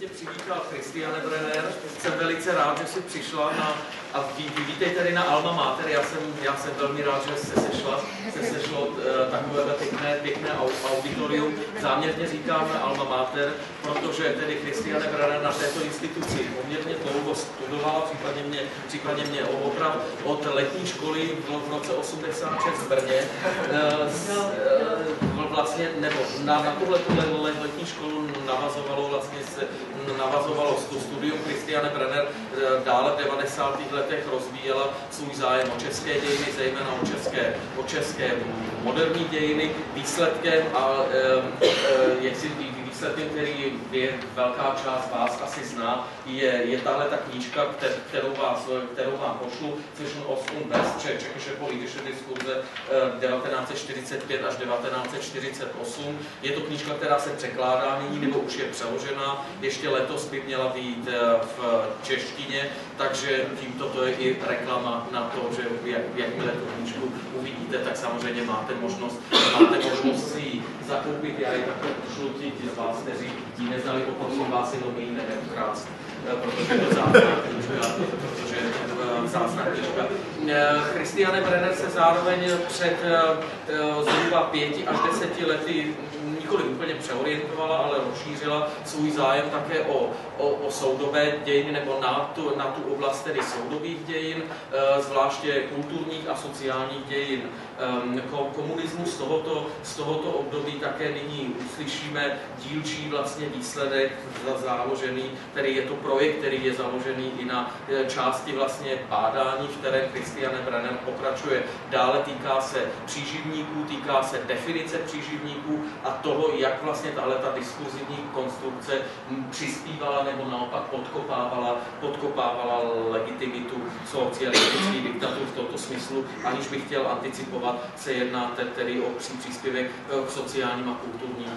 místě přivítal Christiane Brenner. Jsem velice rád, že jsi přišla a vítej tady na Alma Mater. Já jsem velmi rád, že se sešlo takové pěkné auditorium. Záměrně říkám Alma Mater, protože tedy Christiane Brenner na této instituci poměrně dlouho studovala, případně mě oprav od letní školy v roce 86 v Brně. Vlastně, nebo na tuhle letní školu navazovalo studium. Christiane Brenner dále v 90. letech rozvíjela svůj zájem o české dějiny, zejména o české moderní dějiny. Výsledkem, který je velká část vás asi zná, je tahle ta knížka, kterou vám pošlu, což je Osm bez Čekyše politische diskuze 1945 až 1948. Je to knížka, která se překládá nyní, nebo už je přeložena. Ještě letos by měla být v češtině, takže tímto to je i reklama na to, že jakmile tu knížku uvidíte, tak samozřejmě máte možnost si ji zakoupit. Já ji takhle pošlu ti z vás, kteří ji neznali, poprosím vás jenom ji neukrást, protože je to vzácná knížka. Christiane Brenner se zároveň před zhruba 5 až 10 lety nikoli úplně přeorientovala, ale rozšířila svůj zájem také o soudobé dějiny, nebo na tu oblast tedy soudobých dějin, zvláště kulturních a sociálních dějin. Komunismus z tohoto období také nyní uslyšíme dílčí vlastně výsledek založený, tedy je to projekt, který je založený i na části vlastně bádání, v které Christiane Brenner pokračuje. Dále týká se příživníků, týká se definice příživníků a toho, jak vlastně tahleta diskuzivní konstrukce přispívala nebo naopak podkopávala legitimitu socialistických diktatur v tomto smyslu, aniž bych chtěl anticipovat, se jedná tedy o příspěvek k sociálním a kulturním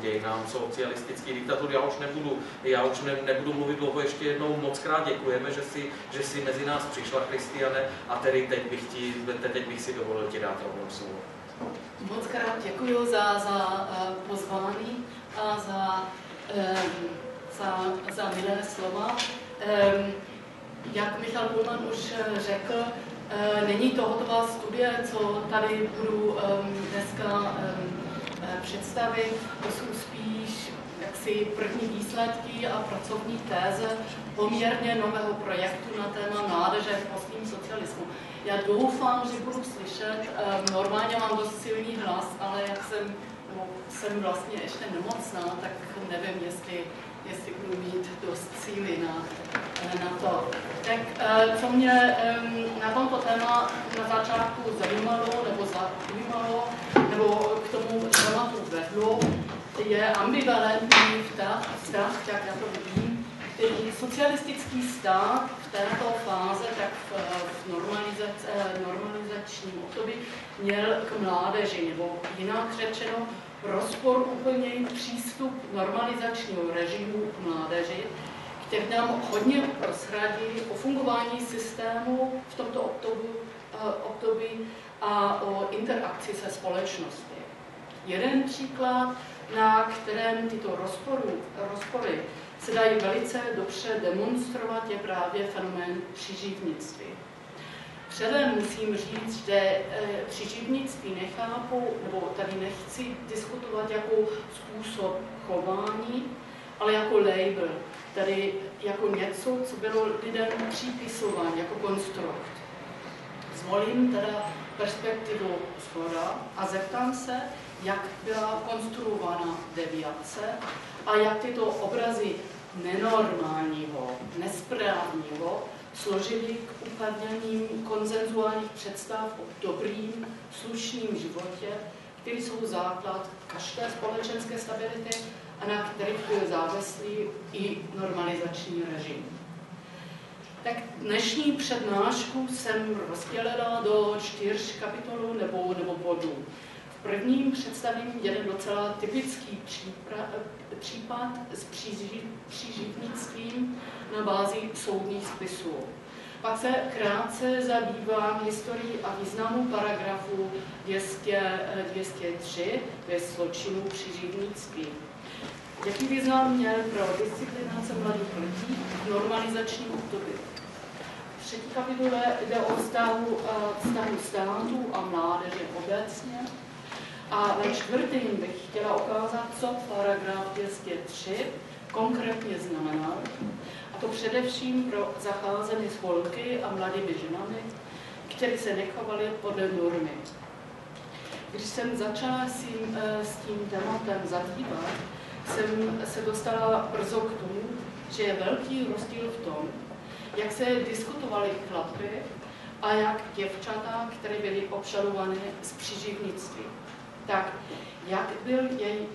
dějinám, socialistických diktatur. Já už nebudu mluvit dlouho, ještě jednou moc krát děkujeme, že jsi mezi nás přišla, Christiane, a tedy teď bych si dovolil ti dát rovnou slovo. Moc krát děkuji za pozvání a za milé slova. Jak Michal Ullmann už řekl, není to hotová studie, co tady budu dneska představit. To jsou spíš jaksi první výsledky a pracovní téze poměrně nového projektu na téma mládeže v postním socialismu. Já doufám, že budu slyšet, normálně mám dost silný hlas, ale jak jsem vlastně ještě nemocná, tak nevím, jestli budu mít dost síly na to. Tak co mě na tomto téma na začátku zajímalo, nebo k tomu tématu vedlo, je ambivalentní vztah, jak já to vidím, který socialistický stát v této fáze, tak v normalizačním období, měl k mládeži, nebo jinak řečeno, rozporuplný přístup normalizačního režimu k mládeži, který nám hodně rozhradí o fungování systému v tomto období a o interakci se společností. Jeden příklad, na kterém tyto rozpory se dají velice dobře demonstrovat, je právě fenomén příživnictví. Předem musím říct, že příživnictví nechápu, nebo tady nechci diskutovat jako způsob chování, ale jako label, tedy jako něco, co bylo lidem připisováno, jako konstrukt. Zvolím teda perspektivu shora a zeptám se, jak byla konstruována deviace a jak tyto obrazy nenormálního, nesprávního složili k upevněním konsenzuálních představ o dobrým, slušným životě, který jsou základ každé společenské stability a na kterých byl závislý i normalizační režim. Tak dnešní přednášku jsem rozdělila do 4 kapitolů nebo bodů. V prvním představím jeden docela typický případ s příživnictvím na bázi soudních spisů. Pak se krátce zabývám historií a významu paragrafu 203 ve zločinu příživnictví. Jaký význam měl pro disciplinace mladých lidí v normalizační období? V třetí kapitole jde o vztahu států a mládeže obecně. A ve čtvrtém bych chtěla ukázat, co paragraf 203 konkrétně znamená. A to především pro zacházení s holky a mladými ženami, které se nechovaly podle normy. Když jsem začala s tím tématem zabývat, jsem se dostala brzo k tomu, že je velký rozdíl v tom, jak se diskutovaly chlapy a jak děvčata, které byly obžalovány z příživnictví. Tak jak byly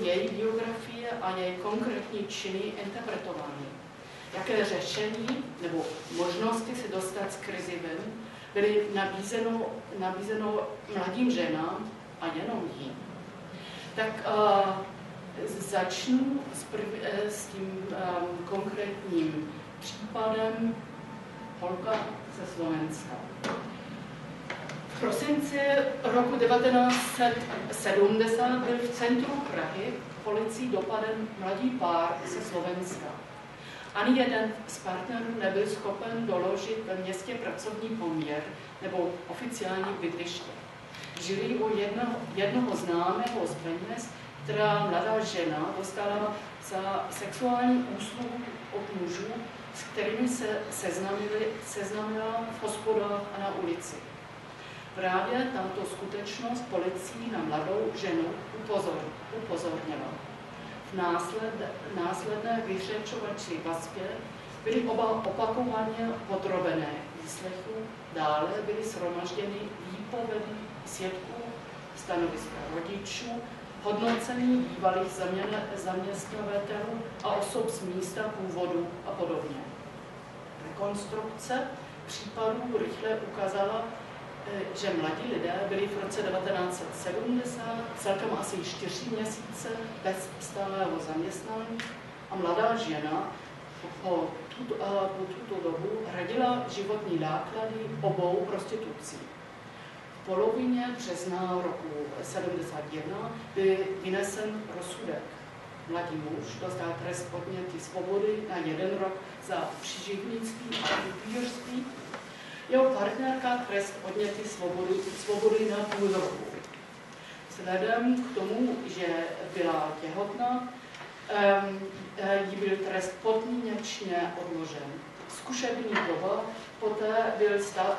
její biografie a její konkrétní činy interpretovány? Jaké řešení nebo možnosti se dostat z krize ven byly nabízeno mladým ženám a jenom jim? Tak začnu s tím konkrétním případem holka ze Slovenska. V prosinci roku 1970 byl v centru Prahy policií dopaden mladý pár ze Slovenska. Ani jeden z partnerů nebyl schopen doložit ve městě pracovní poměr nebo oficiální bydliště. Žili u jednoho známého z peněz, která mladá žena dostala za sexuální úsluhu od mužů, s kterými se seznámila v hospodách a na ulici. Právě tato skutečnost policií na mladou ženu upozornila. V následné vyšetřovací vazbě byly oba opakovaně podrobené výslechu, dále byly shromažděny výpovědy svědků, stanoviska rodičů, hodnocení bývalých zaměstnavatelů a osob z místa původu a podobně. Rekonstrukce případů rychle ukázala, že mladí lidé byli v roce 1970 celkem asi 4 měsíce bez stálého zaměstnání a mladá žena po tuto dobu hradila životní náklady obou prostitucí. V polovině března roku 1971 byl vynesen rozsudek. Mladý muž dostal trest odnětí svobody na 1 rok za příživnictví a upířství. Jeho partnerka trest odnětí svobody na půl roku. Vzhledem k tomu, že byla těhotná, jí byl trest podmínečně odložen. Zkušební doba poté byl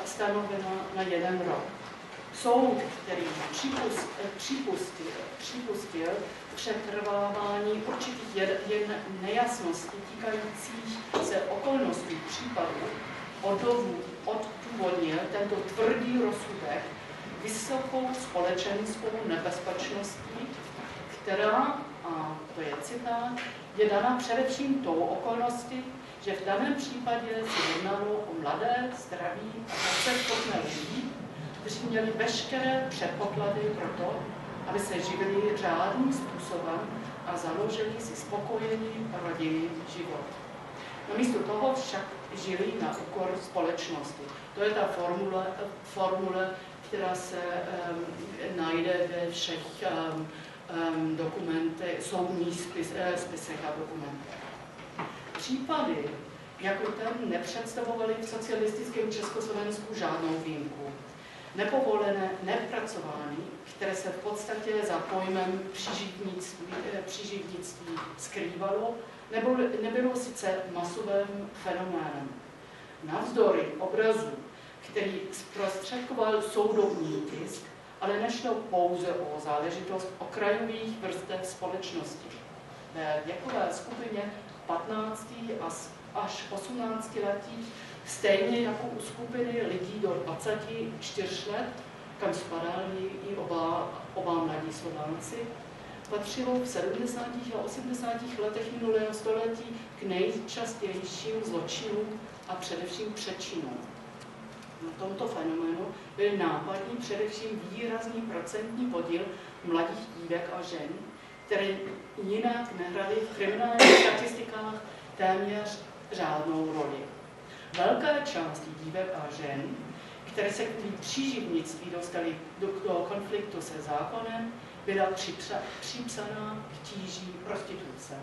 stanovena na 1 rok. Soud, který připustil přetrvávání určitých nejasností týkajících se okolností případu, odůvodnil tento tvrdý rozsudek vysokou společenskou nebezpečností, která, a to je citát, je dána především tou okolností, že v daném případě se jednalo o mladé, zdraví a práceschopné lidi, kteří měli veškeré předpoklady pro to, aby se živili řádným způsobem a založili si spokojený rodinný život. Namísto toho však žili na úkor společnosti. To je ta formule, která se najde ve všech dokumentech, soudních spisech a dokumentech. Případy jako ten nepředstavovaly v socialistickém Československu žádnou výjimku. Nepovolené nepracování, které se v podstatě za pojmem příživnictví skrývalo, nebylo sice masovým fenoménem. Navzdory obrazu, který zprostředkoval soudobní tisk, ale nešlo pouze o záležitost okrajových vrstev společnosti. Ve věkové skupině 15 až 18 letých, stejně jako u skupiny lidí do 24 let, kam spadali i oba mladí Slovánci, patřilo v 70. a 80. letech minulého století k nejčastějším zločinům a především přečinům. Na tomto fenoménu byl nápadný především výrazný procentní podíl mladých dívek a žen, které jinak nehraly v kriminálních statistikách téměř žádnou roli. Velká část dívek a žen, které se kvůli příživnictví dostaly do konfliktu se zákonem, byla připsaná k tíži prostituce.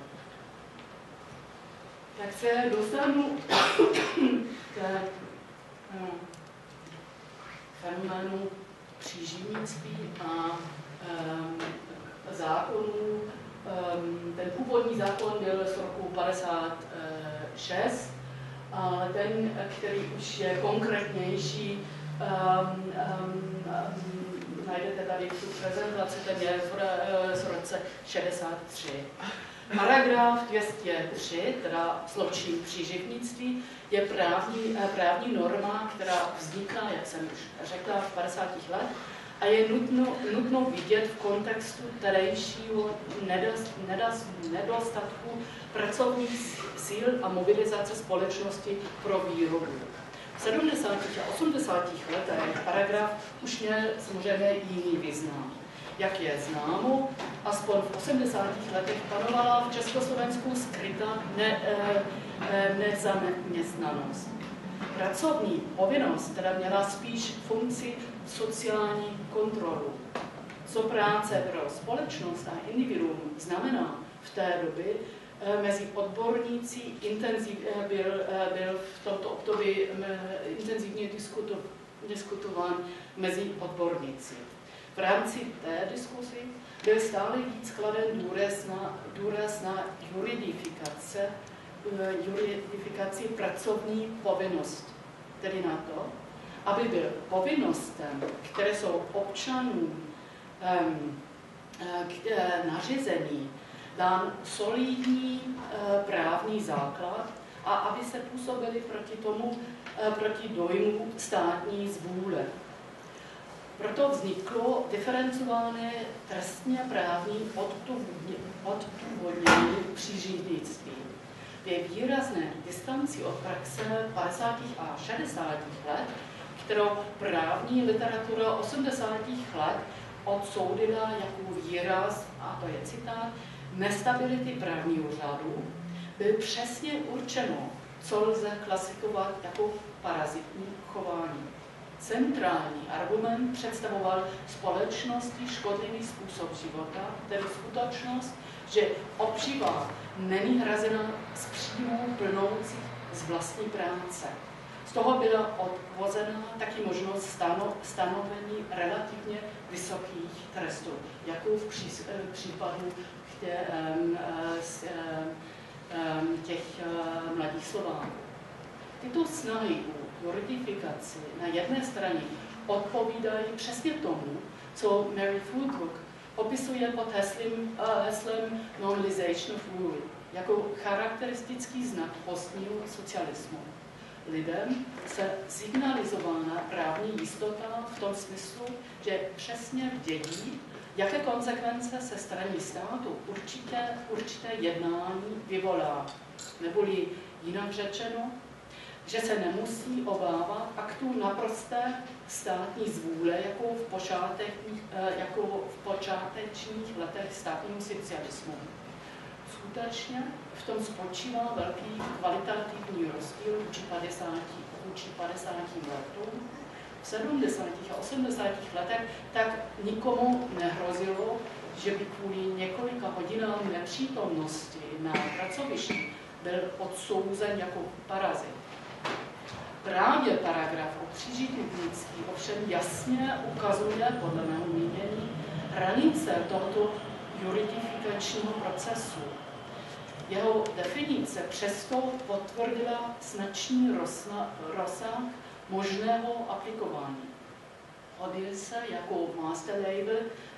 Tak se dostanu k fenoménu příživnictví a zákonu. Ten původní zákon byl z roku 56, a ten, který už je konkrétnější, najdete tady tu prezentaci, ten je z roce 63. Paragraf 203, teda zločin příživnictví, je právní norma, která vzniká, jak jsem už řekla, v 50. let a je nutno vidět v kontextu terejšího nedostatku pracovních síl a mobilizace společnosti pro výrobu. V 70. a 80. letech paragraf už měl samozřejmě jiný význam. Jak je známo, aspoň v 80. letech panovala v Československu skrytá nezaměstnanost. Pracovní povinnost teda měla spíš funkci sociální kontrolu. Co práce pro společnost a individuum znamená v té době, mezi odborníci byl v tomto období intenzivně diskutován mezi odborníci. V rámci té diskuzi byl stále víc kladen důraz na juridifikaci pracovní povinnosti, tedy na to, aby byl povinnostem, které jsou občanům nařízení, dán solidní právní základ a aby se působili proti dojmu státní zvůle. Proto vzniklo diferencované trestně právní odůvodnění příživnictví. Ve výrazné distanci od praxe 50. a 60. let, kterou právní literatura 80. let odsoudila jako výraz, a to je citát, nestability právního řádu, byl přesně určeno, co lze klasifikovat jako parazitní chování. Centrální argument představoval společnosti škodlivý způsob života, tedy skutečnost, že obživa není hrazena z příjmů plynoucích z vlastní práce. Z toho byla odvozena taky možnost stanovení relativně vysokých trestů, jako v případu těch mladých Slováků. Tyto snahy o juridifikaci na jedné straně odpovídají přesně tomu, co Mary Fullbrook opisuje pod heslem normalization of rule jako charakteristický znak postního socialismu. Lidem se signalizována právní jistota v tom smyslu, že přesně vědí, jaké konsekvence se straní státu určité jednání vyvolá, neboli jinak řečeno, že se nemusí obávat aktů naprosté státní zvůle, jako v počátečních letech státního socialismu. Skutečně v tom spočívá velký kvalitativní rozdíl vůči 50. letům. V 70. a 80. letech tak nikomu nehrozilo, že by kvůli několika hodinám nepřítomnosti na pracovišti byl odsouzen jako parazit. Právě paragraf o příživnictví ovšem jasně ukazuje, podle mého mínění, hranice tohoto juridifikačního procesu. Jeho definice přesto potvrdila značný rozsah možného aplikování. Hodil se jako master label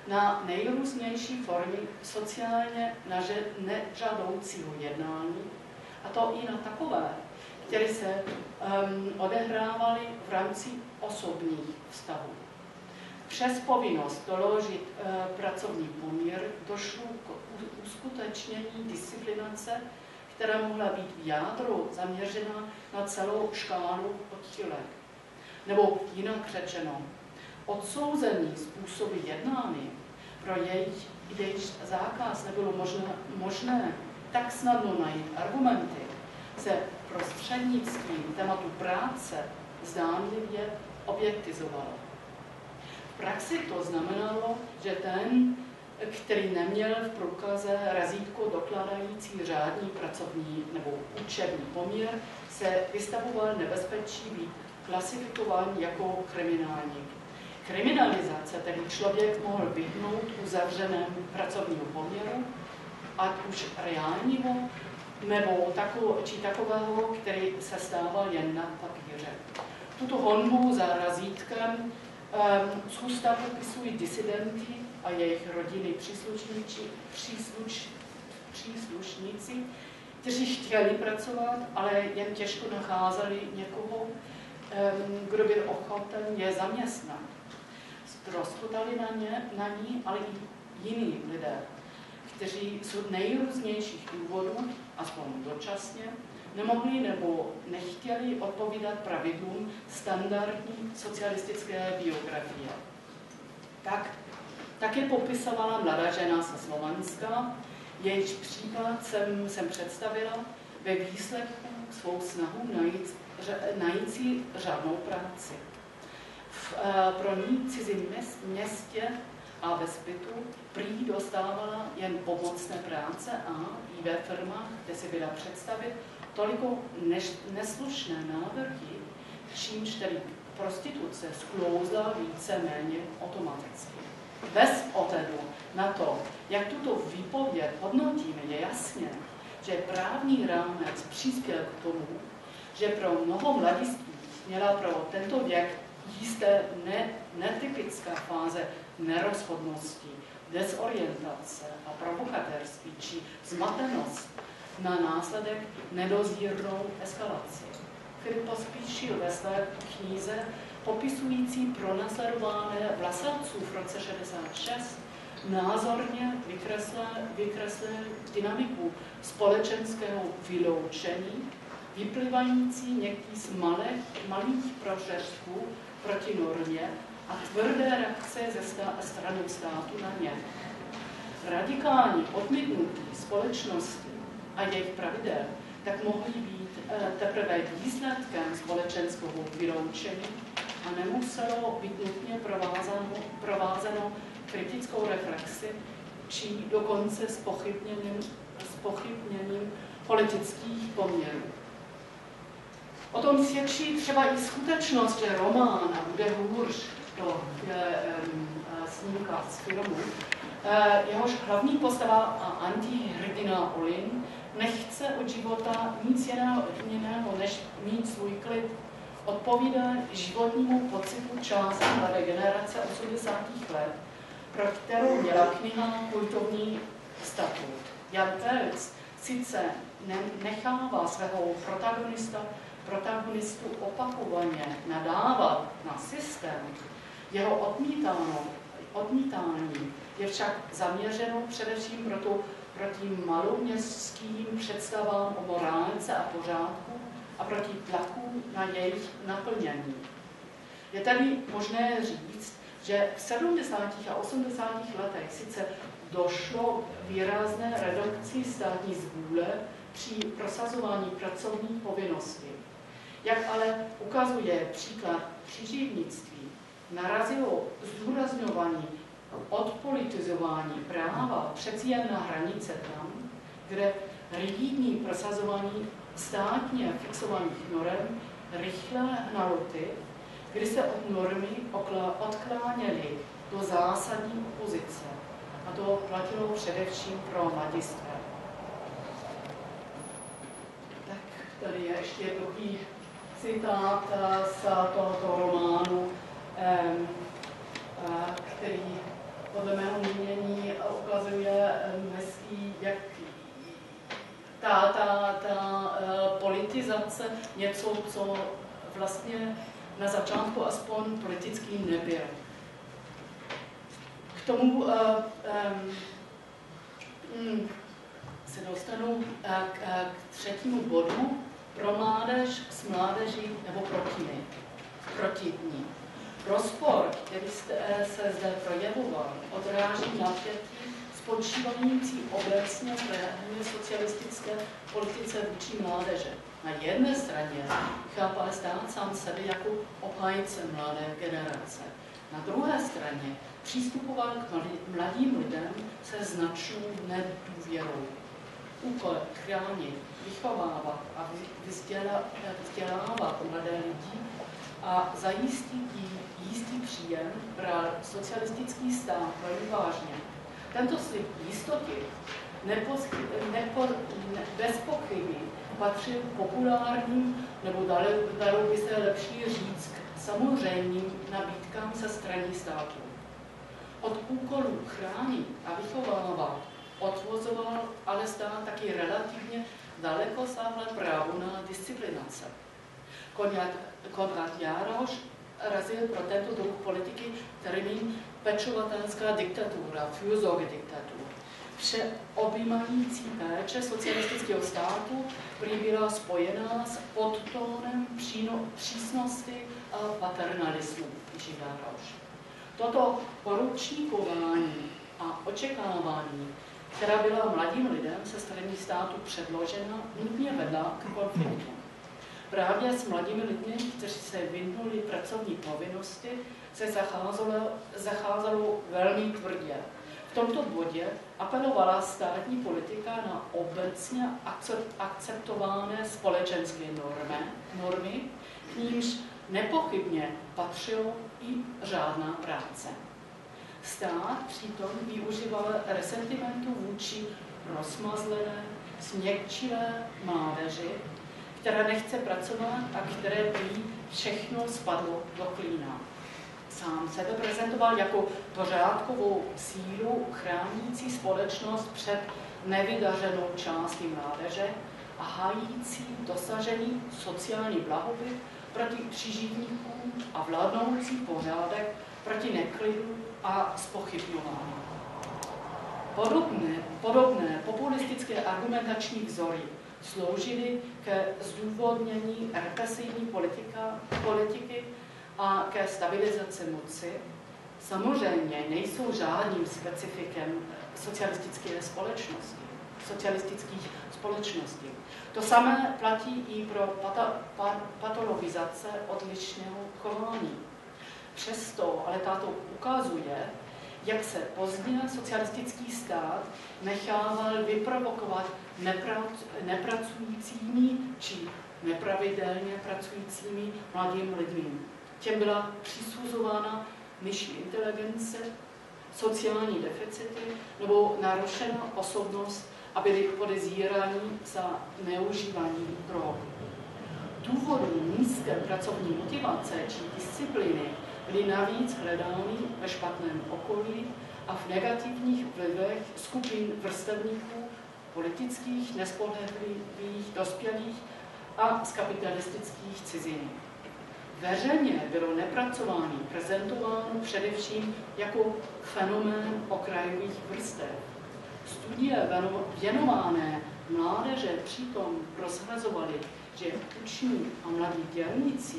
na nejrůznější formy sociálně nežádoucího jednání, a to i na takové, které se odehrávaly v rámci osobních vztahů. Přes povinnost doložit pracovní poměr došlo k uskutečnění disciplinace, která mohla být v jádru zaměřena na celou škálu odchylek. Nebo jinak řečeno, odsouzení způsoby jednání, pro jejich zákaz nebylo možné tak snadno najít argumenty, se prostřednictvím tématu práce zdánlivě objektivizovalo. V praxi to znamenalo, že ten, který neměl v průkaze razítko dokládající řádný pracovní nebo učební poměr, se vystavoval nebezpečí být klasifikován jako kriminálník. Kriminalizace, tedy člověk mohl vyhnout uzavřenému pracovnímu poměru, ať už reálního, nebo takového, který se stával jen na papíře. Tuto honbu za razítkem z ústavu pisují disidenti a jejich rodiny příslušníci, kteří chtěli pracovat, ale jen těžko nacházeli někoho, kdo byl ochoten je zaměstnat. Ztroskotali na ní, ale i jiní lidé, kteří z nejrůznějších důvodů, aspoň dočasně, nemohli nebo nechtěli odpovídat pravidlům standardní socialistické biografie. Také popisovala mladá žena ze Slovenska, jejíž příklad jsem představila ve výsledku svou snahu najít si řádnou práci. Pro ní cizím městě a ve Splitu prý dostávala jen pomocné práce a i ve firmách, kde si byla představit, toliko neslušné návrhy, čímž tedy prostituce sklouzla víceméně automaticky. Bez ohledu na to, jak tuto výpověď hodnotíme, je jasné, že právní rámec přispěl k tomu, že pro mnoho mladistvých měla pro tento věk jisté netypická fáze nerozhodnosti, dezorientace a provokatérství či zmatenost na následek nedozírnou eskalaci. Filip Pospíšil ve své knize popisující pronásledované vlasavců v roce 1966 názorně vykreslil dynamiku společenského vyloučení, vyplývající někdy z malých prohřešků proti normě a tvrdé reakce ze strany státu na ně. Radikální odmítnutí společnosti a jejich pravidel tak mohly být teprve výsledkem společenského vyloučení a nemuselo být nutně provázeno kritickou reflexi či dokonce s pochybněním politických poměrů. O tom svědčí třeba i skutečnost, že román A bude hůř, to je snímka z filmu, jehož hlavní postava a antihrdina Olin nechce od života nic jiného než mít svůj klid, odpovídá životnímu pocitu části mladé generace 80. let, pro kterou měla kniha kultovní statut. Jan Pelc sice nechává svého protagonistu opakovaně nadávat na systém, jeho odmítání je však zaměřeno především proti maloměstským představám o morálce a pořádku a proti tlaku na jejich naplnění. Je tady možné říct, že v 70. a 80. letech sice došlo k výrazné redukci státní zvůle při prosazování pracovní povinnosti. Jak ale ukazuje příklad příživnictví, narazilo zdůrazňování odpolitizování práva přeci jen na hranice tam, kde rigidní prosazování státně fixovaných norem rychle hnalo ty, kdy se od normy odkláněly do zásadní opozice. A to platilo především pro mladistvé. Tak, tady je ještě takový citát z tohoto románu, který podle mého mínění ukazuje hezký, jak ta politizace něco, co vlastně na začátku aspoň politický nebyl. K tomu se dostanu k třetímu bodu pro mládež, s mládeží nebo proti ní. Rozpor, který se zde projevoval, odráží napětí spočívající obecně v socialistické politice vůči mládeže. Na jedné straně chápal stát sám sebe jako obhájce mladé generace. Na druhé straně přístupoval k mladým lidem se značnou nedůvěrou. Úkol chránit, vychovávat a vzdělávat mladé lidi a zajistit jim jistý příjem pro socialistický stát velmi vážně. Tento slib jistoty bez pochyby patří populárním, nebo dalo by se lepší říct, k samozřejmým nabídkám ze strany státu. Od úkolů chránit a vychovávat odvozoval ale stát taky relativně dalekosáhlé právo na disciplinace. Konrad János razil pro tento druh politiky termín pečovatelská diktatura, fürsorgediktatura. Všeobjímající péče socialistického státu byla spojená s podtónem přísnosti a paternalismu, píše János. Toto poručníkování a očekávání, která byla mladým lidem se strany státu předložena, nutně vedla k konfliktu. Právě s mladými lidmi, kteří se vyhnuli pracovní povinnosti, se zacházelo velmi tvrdě. V tomto bodě apelovala státní politika na obecně akceptované společenské normy, k nímž nepochybně patřilo i řádná práce. Stát přitom využíval resentimentu vůči rozmazlené, směkčilé mládeži, která nechce pracovat a které by všechno spadlo do klína. Sám sebe prezentoval jako pořádkovou sílu chránící společnost před nevydařenou částí mládeže a hájící dosažení sociální blahobyt proti příživníkům a vládnoucí pořádek proti neklidu a zpochybňování. Podobné populistické argumentační vzory sloužily ke zdůvodnění represivní politiky a ke stabilizaci moci, samozřejmě nejsou žádným specifikem socialistických společností. To samé platí i pro patologizace odlišného chování. Přesto ale tato ukazuje, jak se pozdě socialistický stát nechával vyprovokovat nepracujícími či nepravidelně pracujícími mladými lidmi. Těm byla přisuzována nižší inteligence, sociální deficity nebo narušená osobnost a byli podezíráni za neužívání drog. Důvodů nízké pracovní motivace či disciplíny byly navíc hledány ve špatném okolí a v negativních vlivech skupin vrstevníků, politických, nespolehlivých, dospělých a z kapitalistických cizin. Veřejně bylo nepracování prezentováno především jako fenomén okrajových vrstev. Studie věnované mládeže přitom rozhazovaly, že učení a mladí dělníci,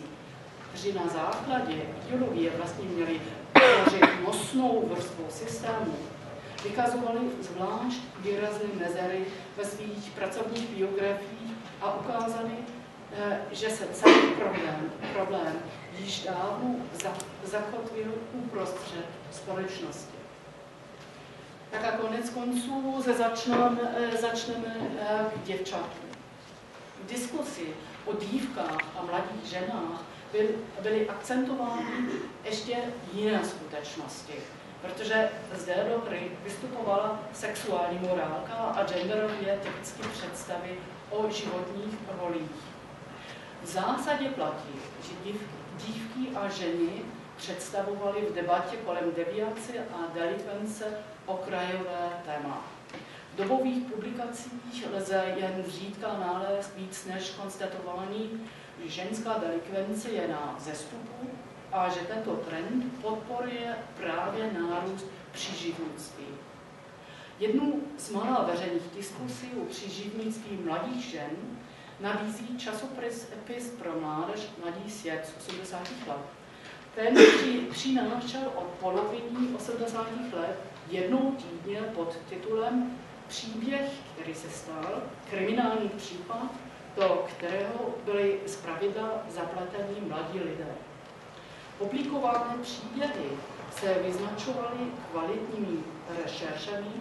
kteří na základě ideologie vlastně měli nosnou vrstvu systému, vykazovali zvlášť výrazné mezery ve svých pracovních biografiích a ukázali, že se celý problém již dávno zakotvil uprostřed společnosti. Tak a konec konců se začneme k děvčatům. V diskusi o dívkách a mladých ženách byly akcentovány ještě jiné skutečnosti, protože zde do hry vystupovala sexuální morálka a genderově typické představy o životních rolích. V zásadě platí, že dívky a ženy představovaly v debatě kolem deviace a delikvence okrajové téma. V dobových publikacích lze jen zřídka nalézt víc než konstatování, že ženská delikvence je na vzestupu a že tento trend podporuje právě nárůst příživnictví. Jednu z mála veřejných diskusí o příživnictví mladých žen nabízí časopis pro mládež Mladý svět z 80. let. Ten přinášel od poloviny 80. let jednou týdně pod titulem Příběh, který se stal, kriminální případ, do kterého byli zpravidla zapletení mladí lidé. Publikované příběhy se vyznačovaly kvalitními rešeršemi,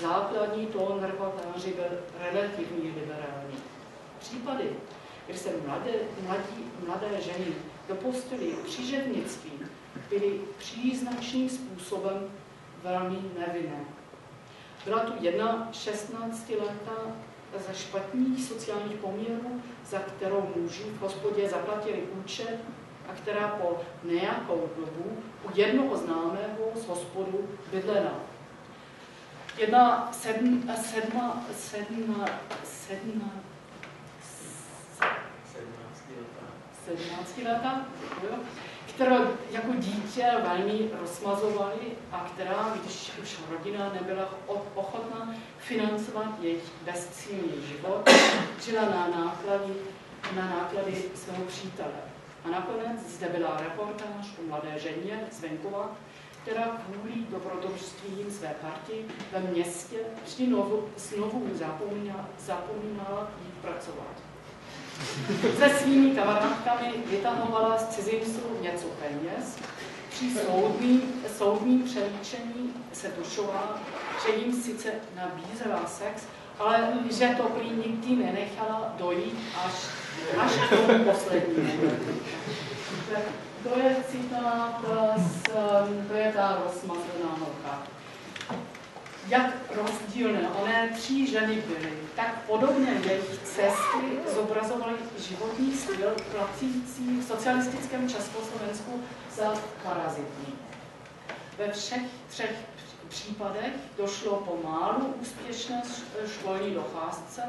základní tón reportáží byl relativně liberální. Případy, kdy se mladé ženy dopustily příživnictví, byly příznačným způsobem velmi nevinné. Byla tu jedna 16letá ze špatných sociálních poměrů, za kterou muži v hospodě zaplatili účet a která po nějakou dobu u jednoho známého z hospodu bydlela. Jedna sedmnáctiletá, kterou jako dítě velmi rozmazovali a která, když už rodina nebyla ochotná financovat jejich bezcílný život, žila na náklady svého přítele. A nakonec zde byla reportáž o mladé ženě z venkova, která kvůli dobrodružstvím své party ve městě znovu zapomínala jít pracovat. Se svými kamarádkami vytahovala z cizinců něco peněz. Při soudním přelíčení se tušovala, že jim sice nabízela sex, ale že to prý nikdy nenechala dojít až k tomu poslednímu. To je citát, to je ta rozmazlená holka. Jak rozdílné oné tři ženy byly, tak podobně jejich cesty zobrazovaly životní styl platící v socialistickém Československu za parazitní. Ve všech třech případech došlo po málo úspěšné školní docházce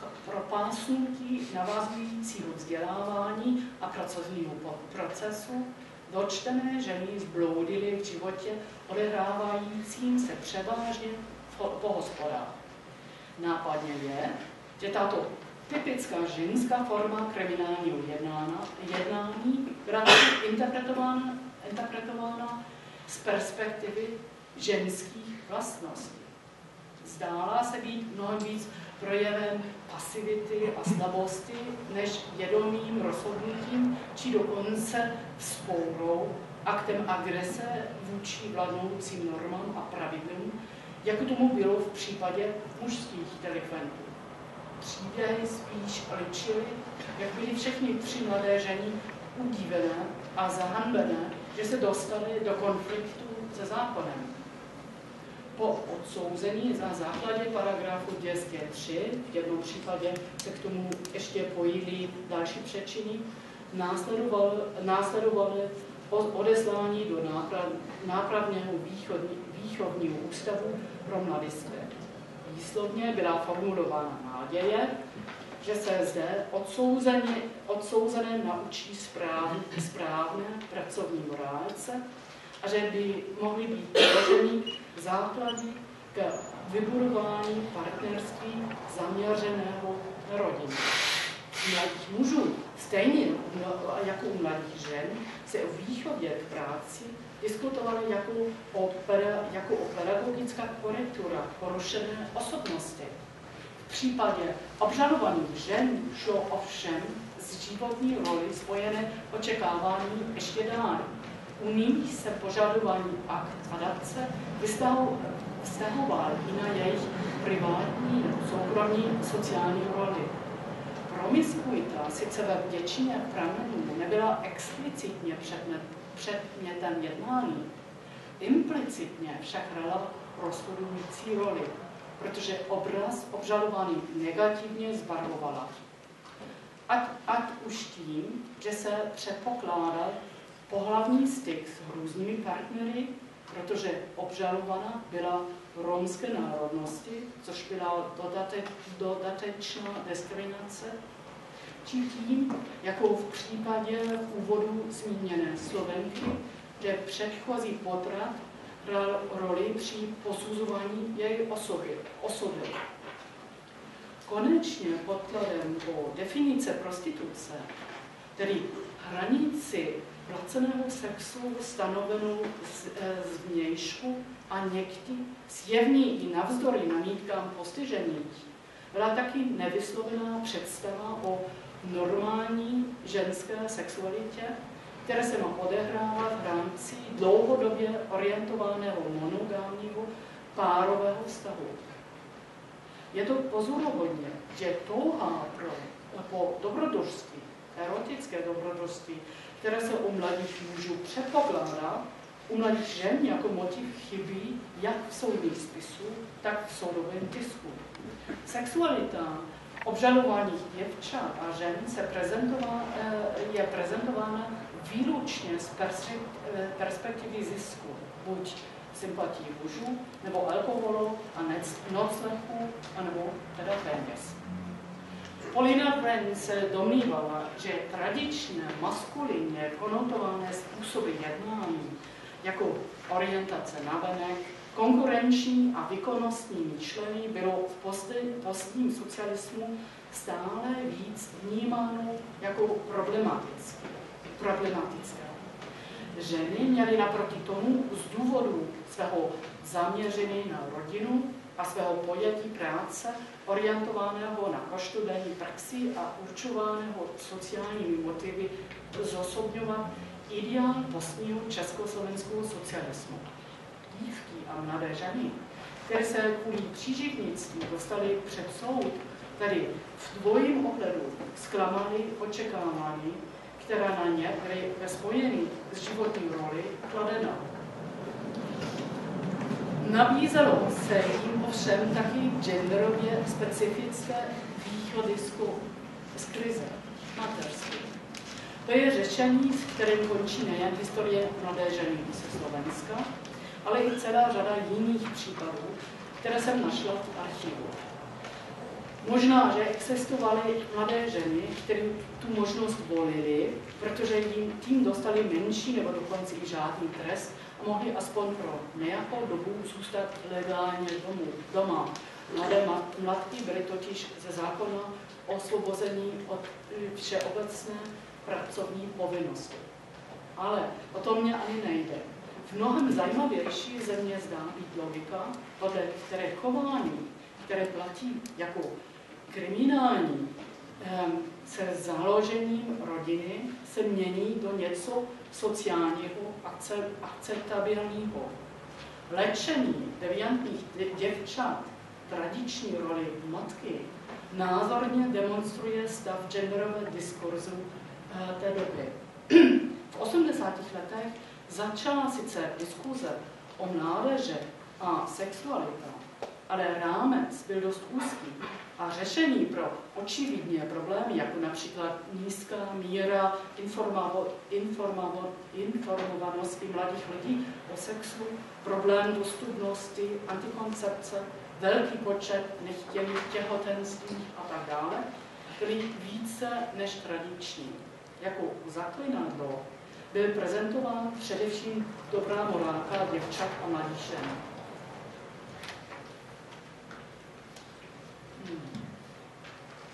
k propásnutí navazujícího vzdělávání a pracovního procesu. Dočtené ženy zbloudily v životě odehrávajícím se převážně po hospodách. Nápadně je, že tato typická ženská forma kriminálního jednání byla interpretována z perspektivy ženských vlastností. Zdála se být mnohem víc projevem pasivity a slabosti než vědomým rozhodnutím či dokonce vzpourou, aktem agrese vůči vládnoucím normám a pravidlům, jako tomu bylo v případě mužských delikventů. Příběhy spíš ličily, jak byly všechny tři mladé ženy udivené a zahanbené, že se dostaly do konfliktu se zákonem. Po odsouzení na základě paragrafu 203, v jednom případě se k tomu ještě pojily další přečiny, následovalo odeslání do nápravného výchovního ústavu pro mladistvé. Výslovně byla formulována náděje, že se zde odsouzené naučí správné pracovní morálce a že by mohly být položeny základy k vybudování partnerství zaměřeného na rodinu. U mladých mužů, stejně jako u mladých žen, se o výchově k práci diskutovali jako o pedagogická korektura porušené osobnosti. V případě obžalovaných žen šlo ovšem z životní roli spojené očekávání ještě dál. U nich se požadovaný akt adaptace vztahoval i na jejich privátní, soukromí, sociální roli. Promiskuita sice ve většině pramenů nebyla explicitně předmětem jednání, implicitně však hrála rozhodující roli, protože obraz obžalovaný negativně zbarvovala. Ať už tím, že se předpokládal pohlavní styk s různými partnery, protože obžalovaná byla romské národnosti, což byla dodatečná diskriminace, či tím, jako v případě v úvodu zmíněné Slovenky, že předchozí potrat hrál roli při posuzování její osoby. Konečně podkladem o definice prostituce, tedy hranici placeného sexu stanovenou z vnějšku a někdy zjevní i navzdory namítkám postižení, byla taky nevyslovená představa o normální ženské sexualitě, které se má odehrávat v rámci dlouhodobě orientovaného monogámního párového vztahu. Je to pozoruhodné, že touha po dobrodružství, erotické dobrodružství, které se u mladých mužů předpokládá, u mladých žen jako motiv chybí jak v soudních spisu, tak v soudovém tisku. Sexualita obžalovaných děvčat a žen se je prezentována výlučně z perspektivy zisku, buď sympatii mužů, nebo alkoholu a noclehů, anebo teda peněz. Paulina Brennan se domnívala, že tradičné maskulinně konotované způsoby jednání, jako orientace navenek, konkurenční a výkonnostní myšlení bylo v postním socialismu stále víc vnímáno jako problematické. Ženy měly naproti tomu z důvodu svého zaměření na rodinu a svého pojetí práce orientovaného na každodenní praxi a určovaného sociálními motivy zosobňovat ideál postního československého socialismu. Dívky a mladé ženy, které se kvůli příživnictví dostaly před soud, tedy v dvojím ohledu zklamaly očekávání, která na ně byly ve spojení s životní roli kladena. Nabízelo se jim ovšem taky genderově specifické východisko z krize mateřství. To je řešení, s kterým končí nejen historie mladé ženy ze Slovenska, ale i celá řada jiných případů, které jsem našla v archivu. Možná, že existovaly mladé ženy, které tu možnost volily, protože jim tím dostali menší nebo dokonce i žádný trest a mohli aspoň pro nějakou dobu zůstat legálně doma. Mladé matky byly totiž ze zákona osvobození od všeobecné pracovní povinnosti. Ale o to mě ani nejde. Mnohem zajímavější ze mě zdá být logika, podle které chování, které platí jako kriminální, se založením rodiny se mění do něco sociálního, akceptabilního. Léčení deviantních děvčat tradiční roli matky názorně demonstruje stav genderového diskurzu té doby. V 80. letech začala sice diskuze o mládeže a sexualitě, ale rámec byl dost úzký a řešení pro očividné problémy, jako například nízká míra informovanosti mladých lidí o sexu, problém dostupnosti, antikoncepce, velký počet nechtěných těhotenství a tak dále, byly více než tradiční. Jako zaklinadlo byl prezentován především dobrá morálka děvčat a mladých žen.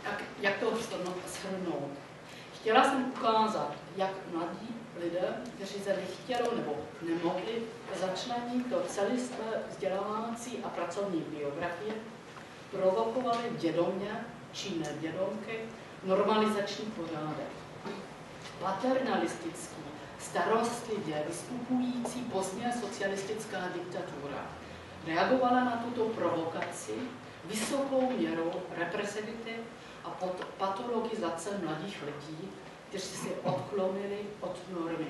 Tak jak to shrnout? Chtěla jsem ukázat, jak mladí lidé, kteří se nechtěli nebo nemohli začlenit do celistvé vzdělávací a pracovní biografie, provokovali vědomě či nevědomky normalizační pořádek. Paternalistický, starostlivě vystupující pozdně socialistická diktatura reagovala na tuto provokaci vysokou měrou represivity a patologizace mladých lidí, kteří se odklonili od normy.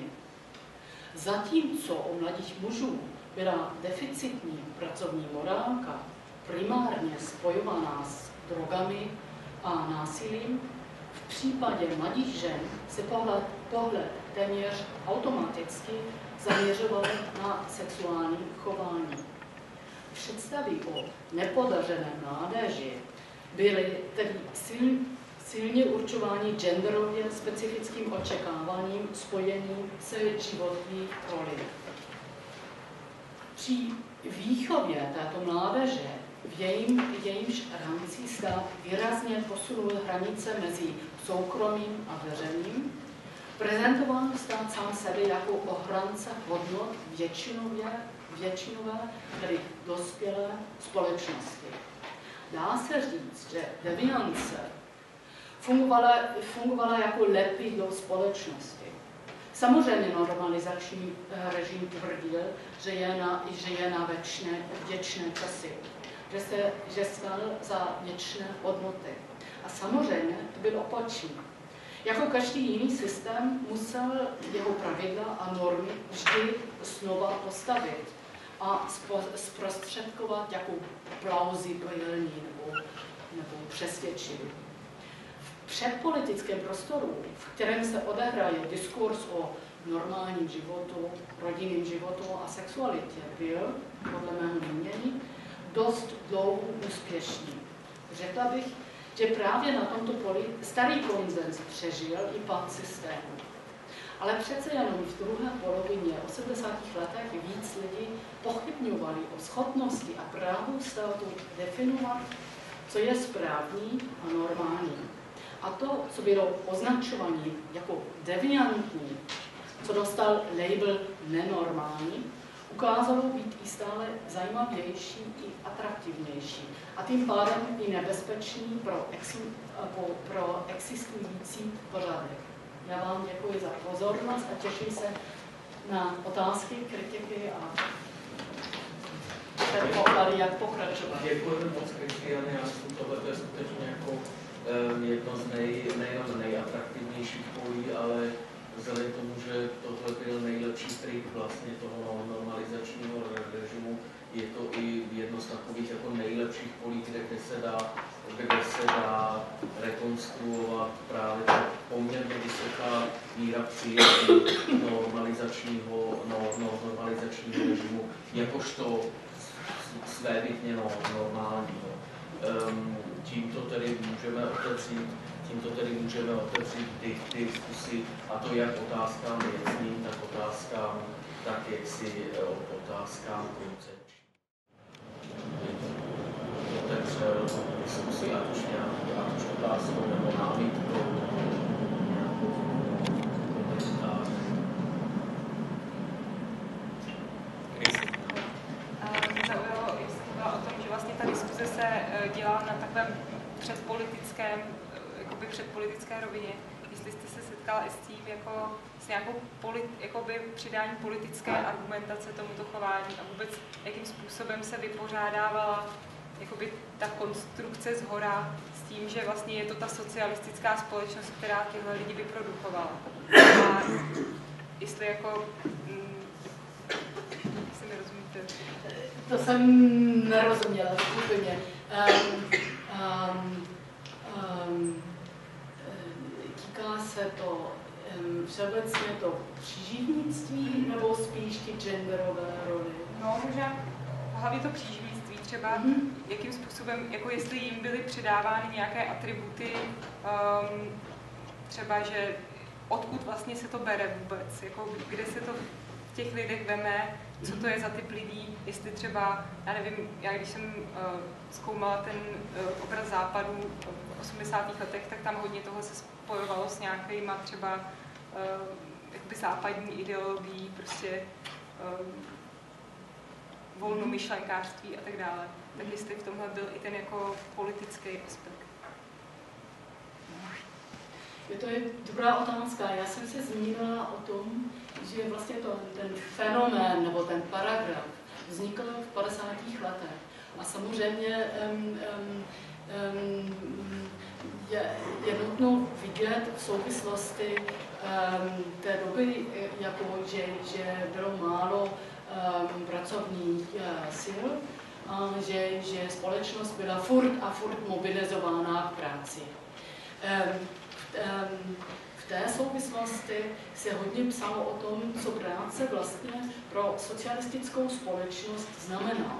Zatímco u mladých mužů byla deficitní pracovní morálka primárně spojovaná s drogami a násilím, v případě mladých žen se pohled téměř automaticky zaměřoval na sexuální chování. Představy o nepodařené mládeži byly tedy silně určovány genderově specifickým očekáváním spojeným se životní roli. Při výchově této mládeže v jejímž rámci stát výrazně posunul hranice mezi soukromým a veřejným, prezentoval stát sám sebe jako ochránce hodnot většinové, tedy dospělé společnosti. Dá se říct, že deviance fungovala jako lepidlo společnosti. Samozřejmě normalizační režim tvrdil, že je na věčné časy, že stál za věčné hodnoty. A samozřejmě to byl opačný. Jako každý jiný systém musel jeho pravidla a normy vždy znova postavit a zprostředkovat jako plauzibilní nebo přesvědčivý. V předpolitickém prostoru, v kterém se odehraje diskurs o normálním životu, rodinném životu a sexualitě, byl, podle mého mínění, dost dlouho úspěšný. Řekla bych, že právě na tomto poli starý konsenzus přežil i pád systému. Ale přece jenom v druhé polovině 80. letech víc lidí pochybňovali o schopnosti a právu státu definovat, co je správný a normální. A to, co bylo označované jako deviantní, co dostal label nenormální, ukázalo být i stále zajímavější i atraktivnější a tím pádem i nebezpečný pro existující pořádek. Já vám děkuji za pozornost a těším se na otázky, kritiky a předpoklady, jak pokračovat. Děkuji moc, Kristiane, já jsem tohle skutečně jako jedno z nejatraktivnějších polí, ale vzhledem k tomu, že tohle byl nejlepší trik vlastně toho normalizačního režimu, je to i jedno z takových jako nejlepších polí, kde se dá rekonstruovat právě ta poměrně vysoká míra přijetí normalizačního režimu, jakožto svébytně normálního. Tímto tedy můžeme otevřít ty diskusy, a to jak otázkám věcným, tak otázkám koncepčním. Otevřel diskusy, ať už otázkou nebo námitkou, nějakou komentář. Mě zaujalo, jestli byla o tom, že vlastně ta diskuze se dělá na takovém předpolitické rovině, jestli jste se setkala i s tím, jako s nějakou přidáním politické argumentace tomuto chování a vůbec jakým způsobem se vypořádávala jakoby ta konstrukce zhora s tím, že vlastně je to ta socialistická společnost, která tyhle lidi vyprodukovala. A jestli jako... jestli mi rozumíte? To jsem nerozuměla úplně. Týká se to všeobecně to příživnictví nebo spíš ty genderové roly? No, možná hlavně to příživnictví třeba, jakým způsobem, jako jestli jim byly přidávány nějaké atributy, třeba, že odkud vlastně se to bere vůbec, jako kde se to v těch lidech veme, co to je za typ lidí, jestli třeba, já nevím, já když jsem zkoumala ten obraz západu v 80. letech, tak tam hodně toho se spojovalo s nějakýma třeba jakoby západní ideologií, prostě volnomyšlenkářství a tak dále. Tak jestli v tomhle byl i ten jako politický aspekt. To je dobrá otázka. Já jsem se zmínila o tom, že vlastně ten fenomén nebo ten paragraf vznikl v 50. letech. A samozřejmě je nutno vidět v souvislosti té doby, jako, že bylo málo pracovních sil, a že společnost byla furt mobilizována k práci. V té souvislosti se hodně psalo o tom, co práce vlastně pro socialistickou společnost znamená.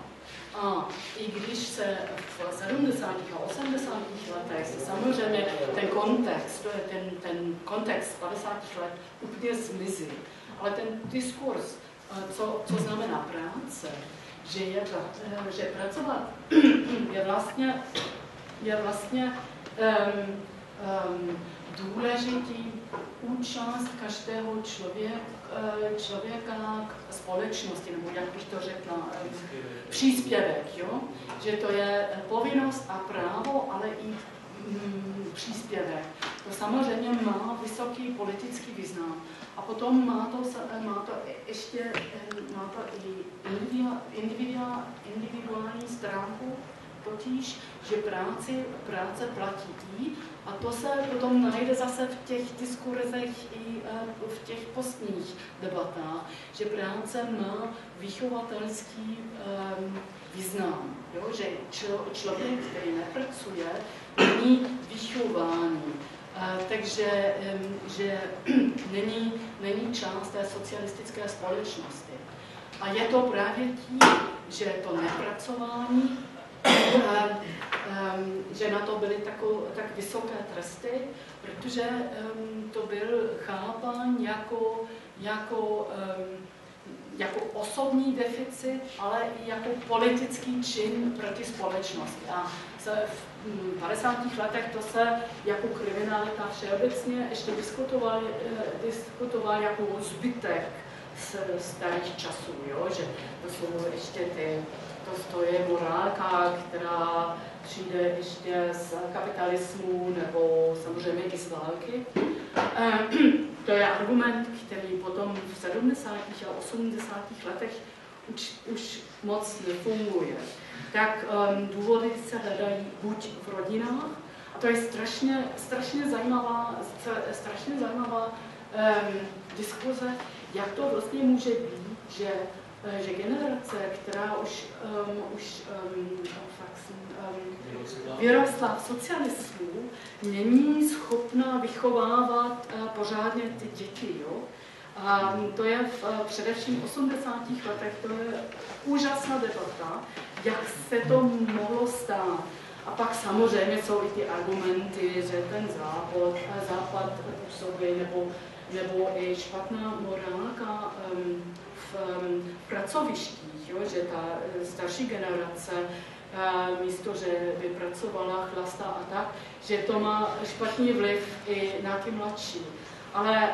A i když se v 70. a 80. letech samozřejmě ten kontext, to je ten kontext 50. let úplně zmizí, ale ten diskurs, co znamená práce, že pracovat je vlastně důležitý účast každého člověka k společnosti, nebo jak bych to řekla, příspěvek, jo? Že to je povinnost a právo, ale i příspěvek. To samozřejmě má vysoký politický význam. A potom má to i individuální stránku, totiž, že práce platí a to se potom najde zase v těch diskurzech i v těch postních debatách, že práce má vychovatelský význam, jo? Že člověk, který nepracuje, není vychování. Takže že není část té socialistické společnosti. A je to právě tím, že to nepracování, že na to byly tak vysoké tresty, protože to byl chápán jako osobní deficit, ale i jako politický čin proti společnosti. A v 50. letech to se jako kriminalita všeobecně ještě diskutoval jako zbytek starých časů, jo? Že to jsou ještě ty. To je morálka, která přijde ještě z kapitalismu nebo samozřejmě i z války. To je argument, který potom v 70. a 80. letech už moc nefunguje. Tak důvody se hledají buď v rodinách, a to je strašně zajímavá diskuze, jak to vlastně může být, že generace, která už vyrostla v socialismu, není schopná vychovávat pořádně ty děti. Jo? A to je především v 80. letech, to je úžasná debata, jak se to mohlo stát. A pak samozřejmě jsou i ty argumenty, že ten západ působí, nebo i špatná morálka v pracovištích, jo? Že ta starší generace místo, že by pracovala, chlastá a tak, že to má špatný vliv i na ty mladší. Ale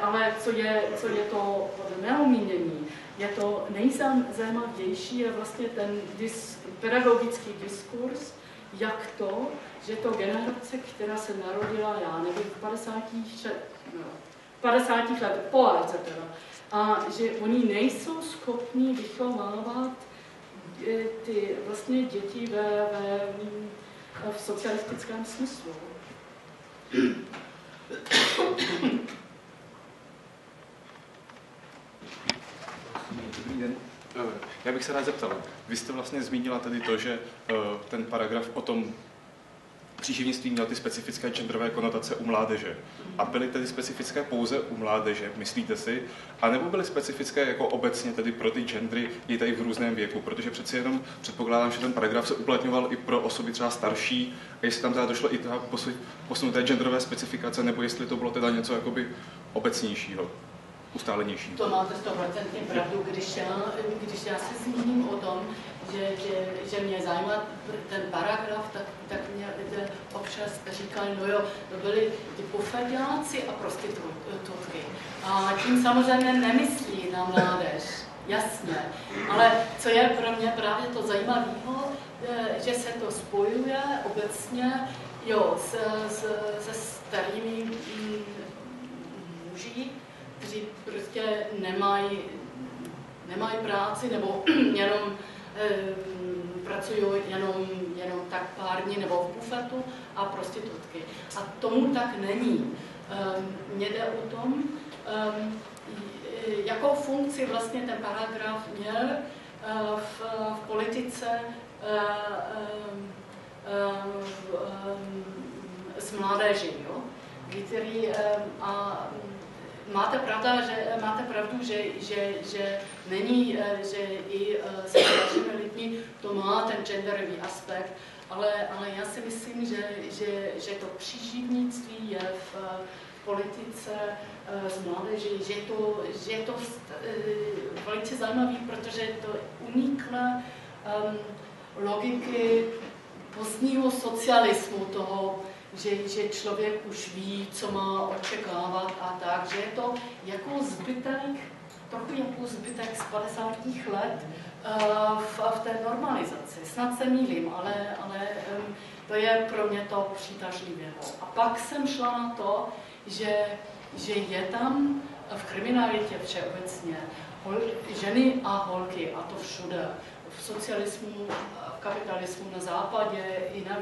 co je to podle mého mínění, je to nejzajímavější je vlastně ten pedagogický diskurs, jak to, že to generace, která se narodila, já nevím, v 50. letech, po válce teda, a že oni nejsou schopni vychovávat ty vlastně děti v socialistickém smyslu. Já bych se rád zeptal, vy jste vlastně zmínila tedy to, že ten paragraf o tom příživnictví měl ty specifické genderové konotace u mládeže. A byly tedy specifické pouze u mládeže, myslíte si? A nebo byly specifické jako obecně tedy pro ty gendry i tady v různém věku? Protože přeci jenom předpokládám, že ten paragraf se uplatňoval i pro osoby třeba starší, a jestli tam teda došlo i ta posunuté genderové specifikace, nebo jestli to bylo teda něco jakoby obecnějšího. Ustálenější. To máte 100% pravdu, když já se zmíním o tom, že mě zajímá ten paragraf, tak mě lidé občas říkají, no jo, to byli ty bufetáci a prostitutky. A tím samozřejmě nemyslí na mládež, jasně. Ale co je pro mě právě to zajímavého, že se to spojuje obecně, jo, se starými muži, kteří prostě nemají práci nebo jenom pracují jenom tak pár dní nebo v bufetu a prostitutky. A tomu tak není. Mně jde o tom, jakou funkci vlastně ten paragraf měl v politice s mládeží, jo? Který Máte pravdu, že není, že i se staršími lidmi to má ten genderový aspekt, ale já si myslím, že to příživnictví je v politice s mládeží, že je to velice zajímavé, protože to unikne logiky pozdního socialismu toho, že člověk už ví, co má očekávat a tak, že je to jako zbytek, trochu jako zbytek z 50. let v té normalizaci. Snad se mýlím, ale To je pro mě to přitažlivého. A pak jsem šla na to, že je tam v kriminalitě všeobecně ženy a holky, a to všude. V socialismu, v kapitalismu na západě i na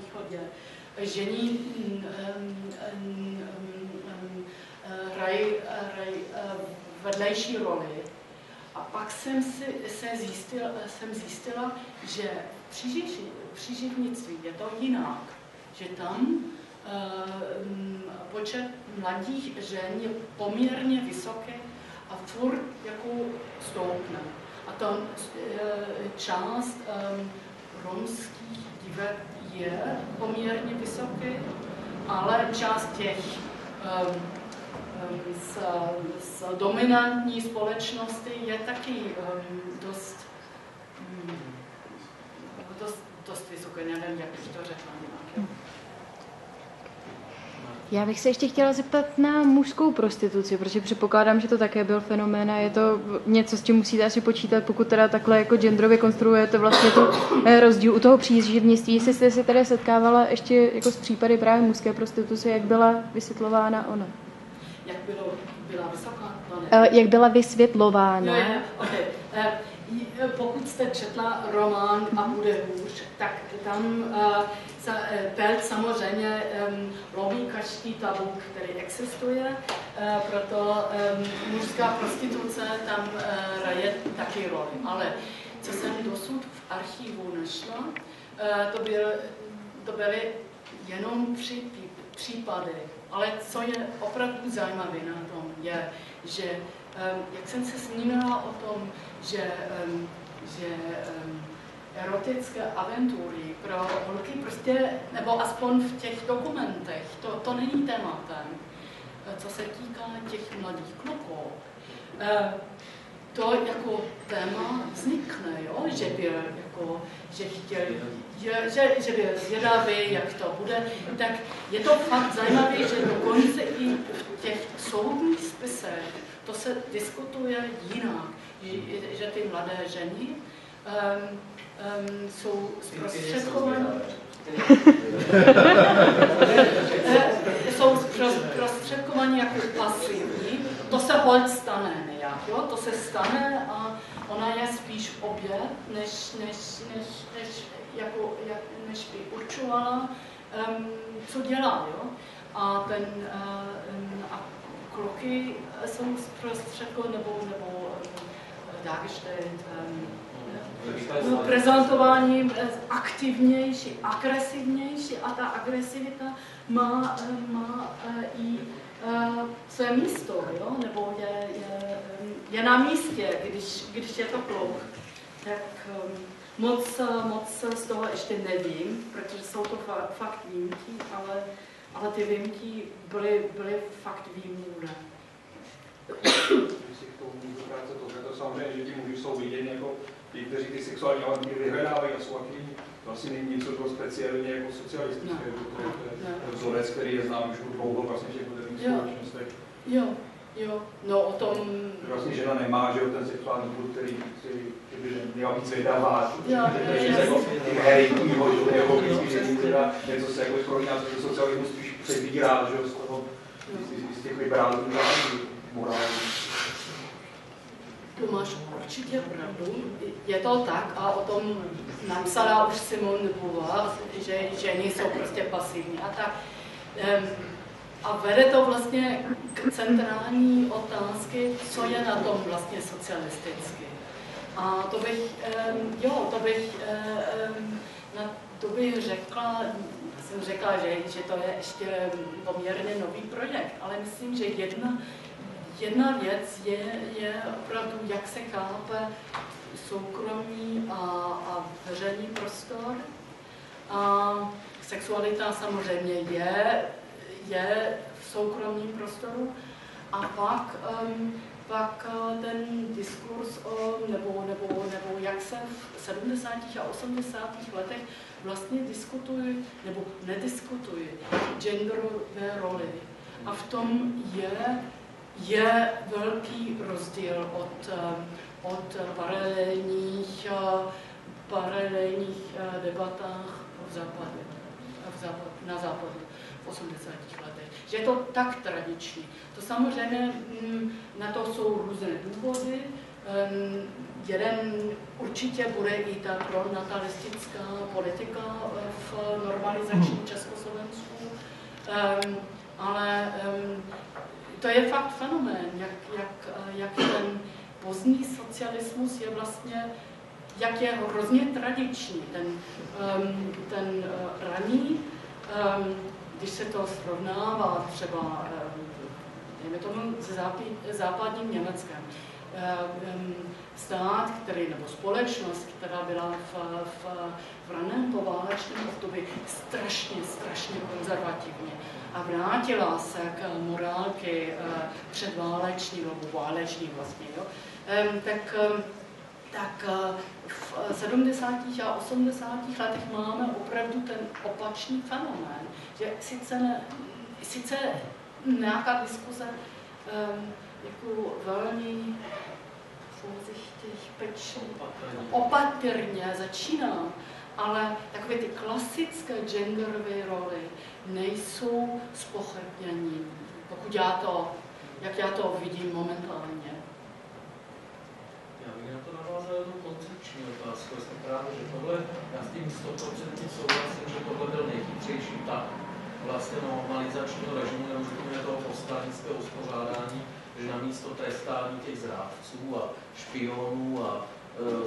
východě. Ženy hrají vedlejší roli. A pak jsem zjistila, že příživnictví je to jinak, že tam počet mladých žen je poměrně vysoký a furt jako stoupne. A tam část romských dívek je poměrně vysoký, ale část těch z dominantní společnosti je taky dost vysoké, nevím, jak už to řekla nějak. Já bych se ještě chtěla zeptat na mužskou prostituci, protože předpokládám, že to také byl fenomén a je to něco, s čím musíte asi počítat, pokud teda takhle jako genderově konstruujete vlastně to rozdíl u toho příživnictví. Jestli jste se tedy setkávala ještě jako s případy právě mužské prostituce, jak byla vysvětlována ona? Jak byla vysoká? Jak byla vysvětlována? No, okay. Pokud jste četla román A bude hůř, tak tam Pelt samozřejmě loví každý tabu, který existuje, proto mužská prostituce tam hraje taky roli. Ale co jsem dosud v archivu našla, to byly jenom 3 případy. Ale co je opravdu zajímavé na tom, je, že jak jsem se zmínila o tom, že erotické aventury pro holky prostě, nebo aspoň v těch dokumentech, to není tématem, co se týká těch mladých kluků. To jako téma vznikne, jo? Že by jako, že byl zvědavý, jak to bude, tak je to fakt zajímavé, že dokonce i v těch soudních spisech to se diskutuje jinak, že ty mladé ženy jsou zprostředkované. Jsou prostředkovaní jako pasivní, to se holt stane nějak, jo? To se stane a ona je spíš oběd, než by určovala, co dělá, jo? A a kluky jsou zprostředkovaní nebo dargestellt, prezentování aktivnější, agresivnější, a ta agresivita má i své místo, jo? Nebo je na místě, když je to kluk. Tak moc z toho ještě nevím, protože jsou to fakt výjimky, ale ty výjimky byly fakt výjimné. To samozřejmě, že ti muži jsou viděni jako ti, kteří ty sexuální avantury vyhledávají a jsou aktivní. To asi není něco toho speciálně jako socialistické, to je vzorec, který je znám už od dlouho vlastně těch moderních společnostech. Jo, no o tom... Vlastně žena nemá, že jo, ten sexuální klub, který by měla víc vydává, že se jako herejního, jako vždycky, že něco se jako pro nás socialismus spíš předvírá, že jo, z těch liberálů, morálů. To máš určitě pravdu, je to tak, a o tom napsala už Simone de Beauvoir, že ženy jsou prostě pasivní a tak. A vede to vlastně k centrální otázky, co je na tom vlastně socialisticky. A to bych řekla, že to je ještě poměrně nový projekt, ale myslím, že jedna věc je opravdu, jak se chápe soukromý a veřejný prostor. A sexualita samozřejmě je v soukromém prostoru. A pak ten diskurs nebo jak se v 70. a 80. letech vlastně diskutují nebo nediskutují genderové roli. A v tom je velký rozdíl od paralelních debatách v na západě v 80. letech. Že je to tak tradiční. To samozřejmě na to jsou různé důvody. Jeden určitě bude i ta pronatalistická politika v normalizačním Československu, ale to je fakt fenomén, jak ten pozdní socialismus je vlastně, jak je hrozně tradiční, ten raný, když se to srovnává třeba dejme tomu se západním Německem. Stát, který, nebo společnost, která byla v raném poválečném období strašně konzervativně a vrátila se k morálky předváleční nebo váleční vlastně, jo? Tak v 70. a 80. letech máme opravdu ten opačný fenomén, že sice nějaká diskuze jako velmi opatrně začíná, ale takové ty klasické genderové role nejsou zpochybněny, pokud jak já to vidím momentálně. Já bych na to navázal jednu koncepční otázku, jestli právě, že tohle, já s tím 100% souhlasím, že tohle byl nejchytřejší tak vlastně normalizačního režimu, nebo řekněme toho povstanického uspořádání, že namísto trestání těch zrádců a špionů a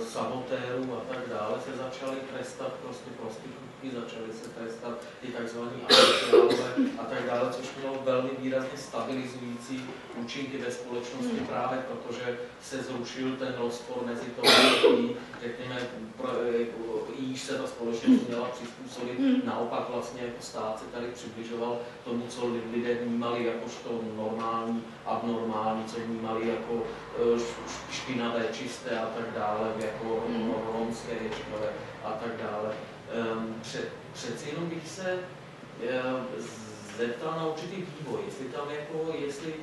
sabotérů a tak dále se začaly trestat prostě prostitutky, začaly se trestat ty tzv. Amatérové a tak dále, což mělo velmi výrazně stabilizující účinky ve společnosti právě protože se zrušil ten rozpor mezi tou, řekněme, již se ta společnost měla přizpůsobit, naopak vlastně jako stát se tady přibližoval tomu, co lidé vnímali jakožto normální, abnormální, co vnímali jako špinavé, čisté a tak dále, jako romské ječkové a tak dále. Přeci jenom bych se zeptal na určitý vývoj, jestli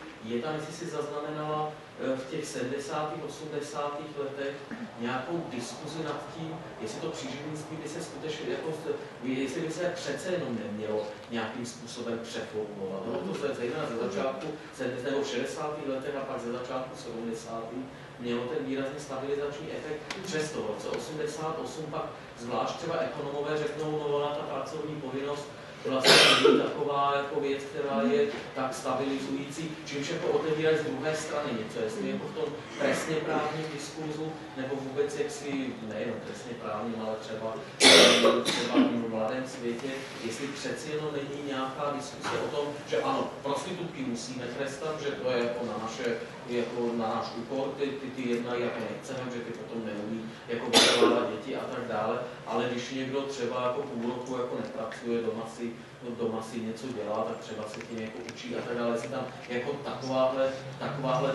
si zaznamenala v těch 70. 80. letech nějakou diskuzi nad tím, jestli to příživnictví by se skutečně, jestli by se přece jenom nemělo nějakým způsobem přeformovat. No, to je zejména ze začátku 70. nebo 60. letech a pak ze začátku 70. mělo ten výrazně stabilizační efekt. Přesto v roce 88 pak zvlášť třeba ekonomové řeknou, no ona ta pracovní povinnost vlastně není taková jako věc, která je tak stabilizující, čímž jako otevírají z druhé strany něco, jestli jako v tom trestně právním diskurzu, nebo vůbec jaksi, nejenom trestně právním, ale třeba v mladém světě, jestli přeci jenom není nějaká diskuse o tom, že ano, prostitutky musíme trestat, že to je jako na naše, jako na náš úkor, ty jednají jako nechceme, že ty potom neumí jako vychovávat děti a tak dále, ale když někdo třeba jako půl roku jako nepracuje, doma si něco dělá, tak třeba se tím jako učí a tak dále, jestli tam jako takováhle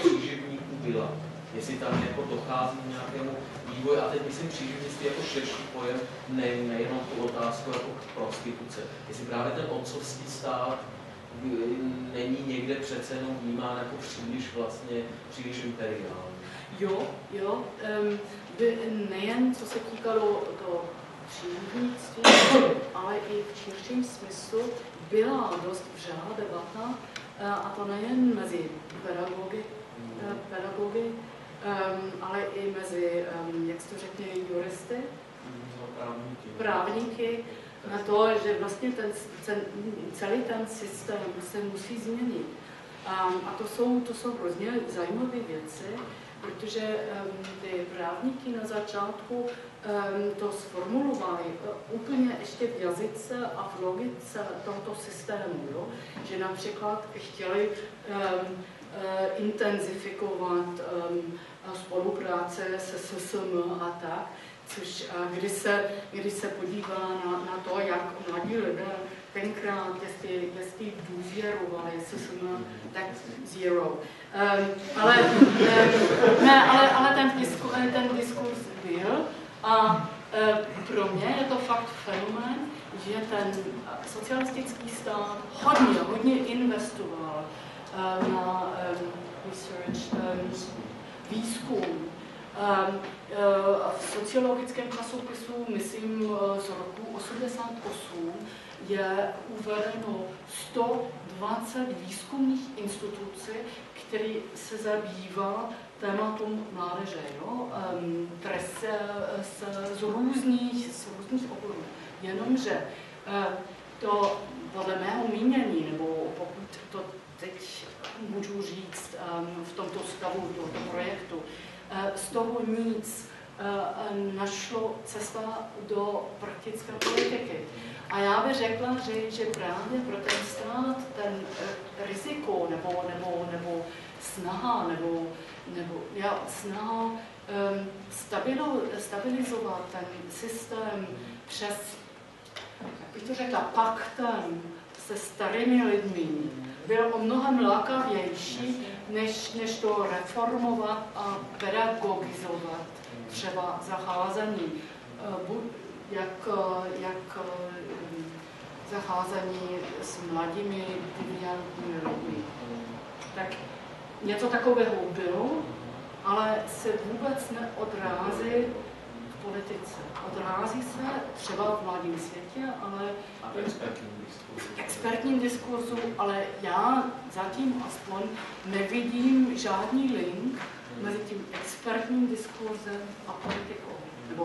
příživníků byla, jestli tam jako dochází k nějakému vývoji, a teď myslím příživnictví jako širší pojem, nejenom tu otázku jako prostituce, jestli právě ten otcovský stát není někde přece jenom vnímán jako příliš imperiální. Jo, nejen co se týkalo toho příživnictví, ale i v širším smyslu byla dost vřelá debata, a to nejen mezi pedagogy, ale i mezi, jak se to řekne, juristy, právníky, na to, že vlastně celý ten systém se musí změnit. A to jsou hrozně zajímavé věci, protože ty právníky na začátku to sformulovali úplně ještě v jazyce a v logice tohoto systému, jo? Že například chtěli intenzifikovat spolupráce se SSM a tak, což když se podívá na to, jak mladí lidé tenkrát, jestli důvěrovali SSM, tak zero. Ale ten diskurs byl a pro mě je to fakt fenomén, že ten socialistický stát hodně investoval na research, výzkum, V sociologickém časopisu, myslím, z roku 1988 je uvedeno 120 výzkumných institucí, které se zabývá tématem mládeže, no? z různých oborů. Jenomže to podle mého mínění, nebo pokud to teď můžu říct v tomto stavu, v tomto projektu, z toho nic našlo cesta do praktické politiky. A já bych řekla, že právě pro ten stát, ten riziko, nebo snaha, snaha stabilizovat ten systém přes, jak bych to řekla, paktem se starými lidmi, byl mnohem lákavější, než to reformovat a pedagogizovat třeba zacházení, jak zacházení s mladými deviantními lidmi. Tak něco takového bylo, ale se vůbec neodrází v politice. Odrází se třeba v mladém světě, ale v expertním diskurzu, ale já zatím aspoň nevidím žádný link mezi tím expertním diskurzem a politikou, nebo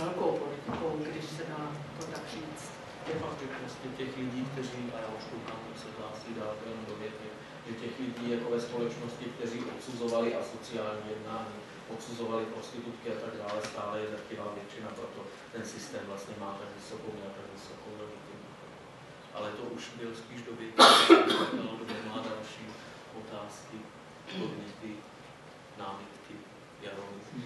velkou politikou, když se dá to tak říct. Je fakt, že prostě těch lidí, kteří, a já už koukám, se hlásí dál jenom do věty, že těch lidí jako ve společnosti, kteří odsuzovali asociální jednání, odsuzovali prostitutky a tak dále, stále je drtivá většina, proto ten systém vlastně má tak vysokou legitimitu. Ale to už byl spíš do věty, kdy má další otázky, podněty, námitky, jaromitky.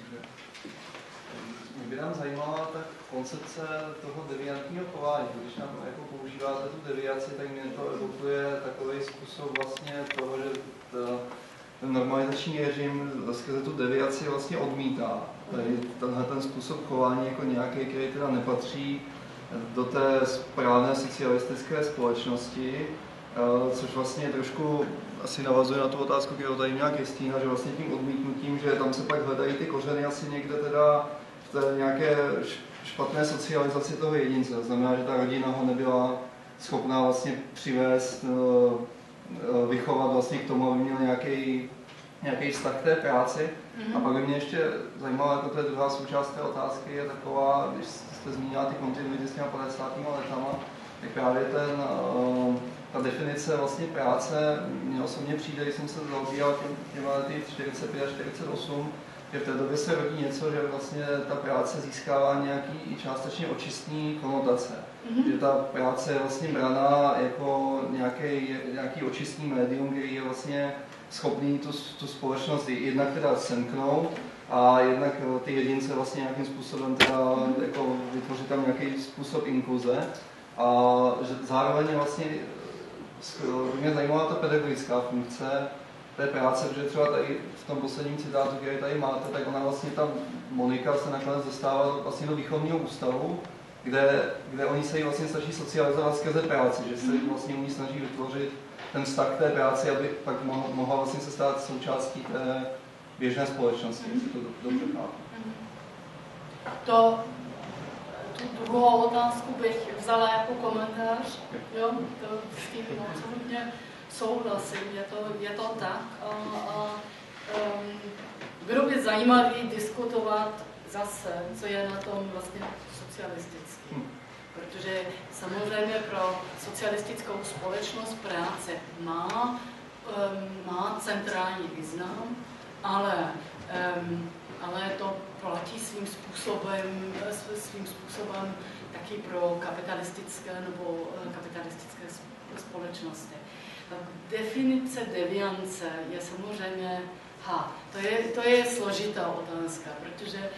Mě by nám zajímala ta koncepce toho deviantního chování. Když nám jako používáte tu deviaci, tak mě to evokuje takový způsob vlastně toho, že ten normalizační režim skrze tu deviaci vlastně odmítá. Tenhle ten způsob chování jako nějaký, který teda nepatří do té správné socialistické společnosti, což vlastně trošku asi navazuje na tu otázku, kterou tady měla Kristýna, že vlastně tím odmítnutím, že tam se pak hledají ty kořeny asi někde teda v té nějaké špatné socializaci toho jedince. To znamená, že ta rodina ho nebyla schopná vlastně přivést, vychovat vlastně k tomu, aby měl nějaký vztah k té práci. A pak by mě ještě zajímalo, jako to je druhá součást té otázky, je taková, když jste zmínila ty kontinuity s těma 50. letama, tak právě ta definice vlastně práce, mně osobně přijde, když jsem se zaobíral těma lety 45 a 48, že v té době se rodí něco, že vlastně ta práce získává nějaký i částečně očistný konotace. Že ta práce je vlastně braná jako nějaký očistný médium, který je vlastně schopný tu společnost jednak teda semknout a jednak ty jedince vlastně nějakým způsobem teda jako vytvořit tam nějaký způsob inkluze. A že zároveň vlastně mě zajímala ta pedagogická funkce té práce, protože třeba tady v tom posledním citátu, který tady máte, tak ona vlastně tam, Monika se nakonec dostává vlastně do výchovního ústavu, kde oni se jí vlastně snaží socializovat skrze práci, že se vlastně oni snaží vytvořit ten vztah k té práci, aby pak mohla vlastně se stát součástí té běžné společnosti, jestli to dobře chápu. Tu druhou otázku bych vzala jako komentář, jo, to s tím absolutně souhlasím, je to tak. Bylo by zajímavé diskutovat zase, co je na tom vlastně socialistický. Protože samozřejmě pro socialistickou společnost práce má centrální význam, ale to platí svým způsobem taky pro kapitalistické společnosti. Definice deviance je samozřejmě to je složitá otázka, protože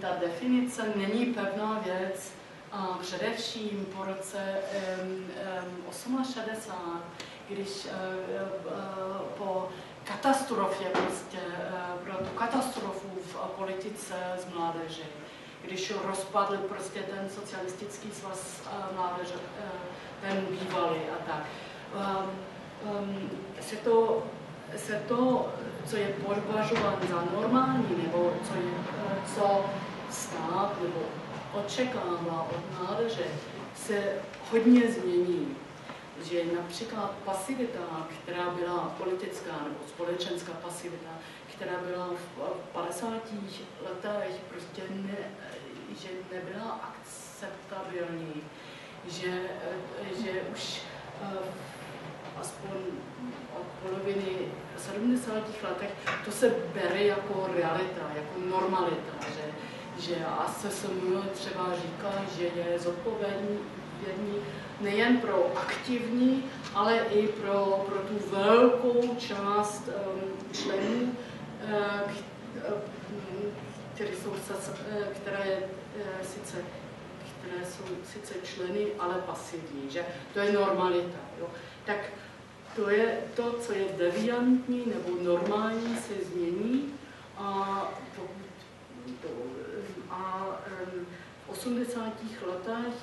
ta definice není pevná věc a především po roce 1968, když po katastrofě, prostě pro tu katastrofu v politice z mládeže, když rozpadl prostě ten socialistický svaz mládeže, ten bývalý a tak, se to se to, co je považováno za normální, nebo co stát nebo očekává od mládeže, se hodně změní. Že například pasivita, která byla politická nebo společenská pasivita, která byla v 50. letech, prostě ne, že nebyla akceptabilní, že už aspoň od poloviny 70. letech to se bere jako realita, jako normalita, že ASSM třeba říká, že je zodpovědný nejen pro aktivní, ale i pro tu velkou část členů, které jsou sice členy, ale pasivní, že to je normalita. Jo? Tak to je to, co je deviantní nebo normální, se změní a v 80. letech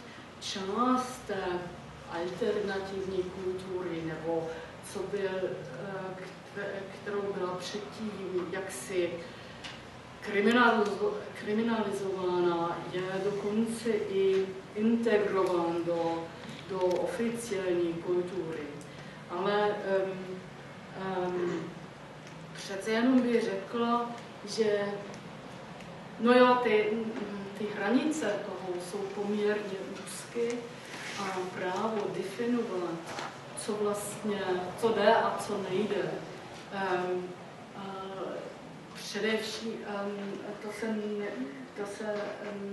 část alternativní kultury, nebo co byl, kterou byla předtím jaksi kriminalizována, je dokonce i integrován do oficiální kultury. Ale přece jenom bych řekla, že no jo, ty hranice toho jsou poměrně úzké a právo definovat, co vlastně, co jde a co nejde. Především to se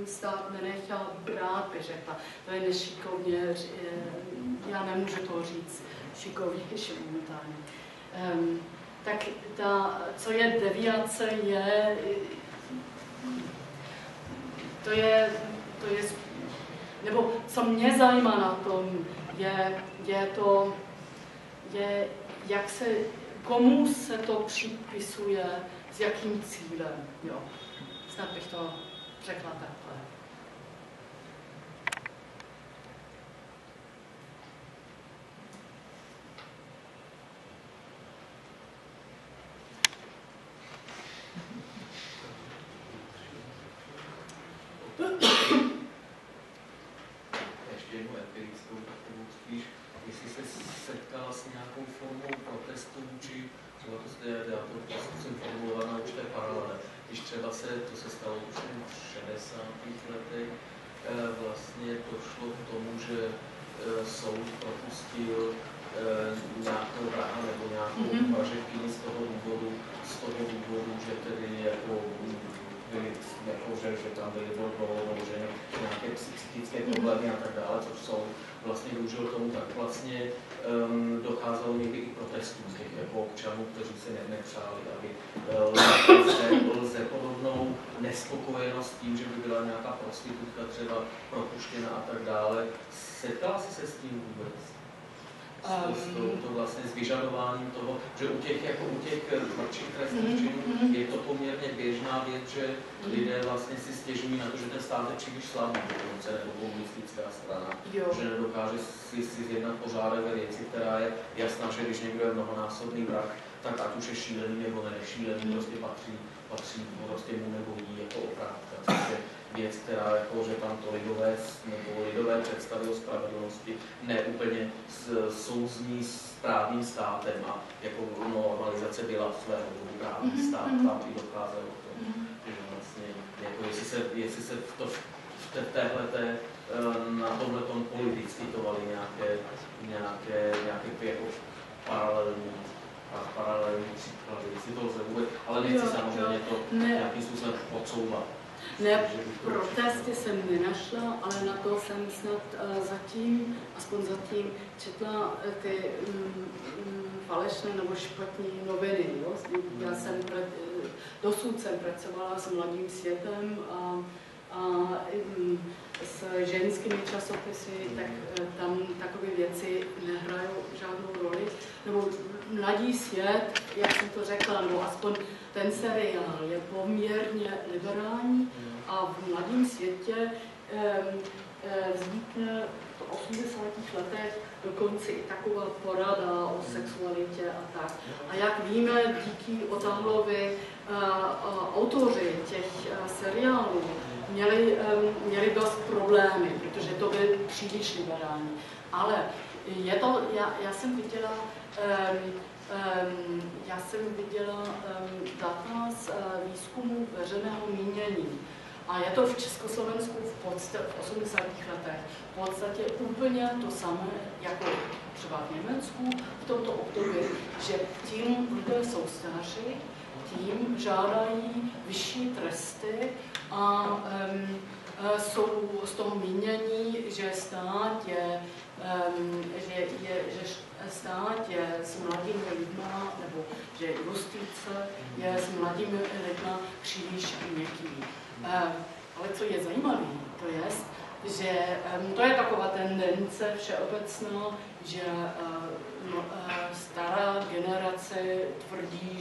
stát nenechal brát, by řekla. To je nešikovně, já nemůžu to říct šikovnější momentálně. Tak co je deviace, to je, nebo co mě zajímá na tom, je jak se, komu se to připisuje, s jakým cílem, jo. Snad bych to řekla takhle. Nespokojenost tím, že by byla nějaká prostitutka třeba propuštěna a tak dále. Setkala jsi se s tím vůbec? To vlastně s vyžadováním toho, že u těch mladších trestných činů je to poměrně běžná věc, že lidé vlastně si stěžují na to, že ten stát je příliš slabý, dokonce nebo komunistická strana, jo. Že nedokáže si zjednat pořádek ve věci, která je jasná, že když někdo je mnohonásobný vrak, tak ať už je šílený nebo nešílený, prostě patří prostě mu nebo jí jako oprátka, což je věc, která jako, že tam to lidové představy o spravedlnosti neúplně souzní s právním státem a jako normalizace byla svého dobu právní stát, tam i docházelo k tomu, že vlastně, jako jestli se na tomhletom poli diskutovali nějaké jako paralelní příklady, jestli to lze vůbec, ale nechci samozřejmě to nějakým způsobem podsouvat. Ne, protesty jsem nenašla, ale na to jsem snad aspoň zatím, četla ty falešné nebo špatné noviny. Jo? Já jsem dosud pracovala s Mladým světem a s ženskými časopisy, tak tam takové věci nehrají žádnou roli. Nebo Mladý svět, jak jsem to řekla, nebo aspoň ten seriál je poměrně liberální a v Mladém světě vznikne 80. letech dokonce i taková porada o sexualitě a tak. A jak víme, díky Otahlovi autoři těch seriálů měli dost problémy, protože to byly příliš liberální. Ale je to, já jsem viděla data z výzkumu veřejného mínění. A je to v Československu v 80. letech v podstatě úplně to samé, jako třeba v Německu v tomto období, že tím lidé jsou starší, tím žádají vyšší tresty a jsou z toho mínění, že stát je, s mladými lidma, nebo že justice je s mladými lidma příliš měkký. Ale co je zajímavé, to je, že to je taková tendence všeobecná, že stará generace tvrdí,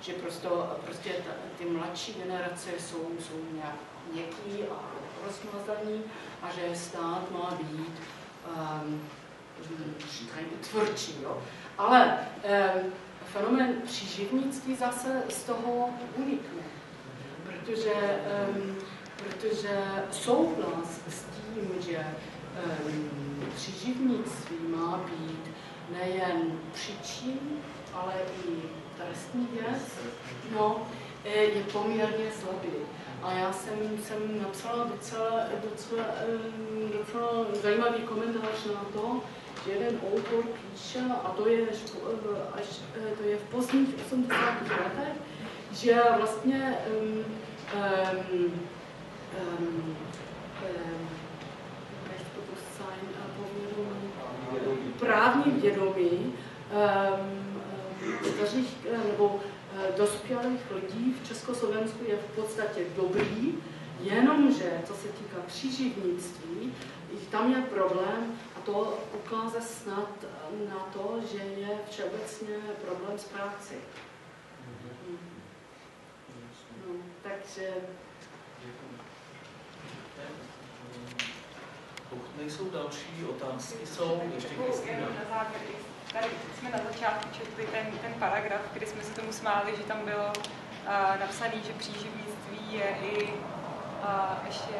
že prostě ty mladší generace jsou nějak měkký a rozmazaný a že stát má být tvrdší. Jo? Ale fenomén příživnictví zase z toho unikne. Protože souhlas s tím, že příživnictví má být nejen příčin, ale i trestní věc, no, je poměrně slabý. A já jsem napsala docela zajímavý komentář na to, že jeden autor píše, a to je v pozdních 80. letech, že vlastně právní vědomí starých nebo dospělých lidí v Československu je v podstatě dobrý, jenomže co se týká příživnictví, tam je problém a to ukáže snad na to, že je všeobecně problém s praxí. Takže... Pokud nejsou další otázky, jsou ještě Kristýna. Tady jsme na začátku četli ten paragraf, kdy jsme se tomu smáli, že tam bylo napsané, že příživnictví je i ještě...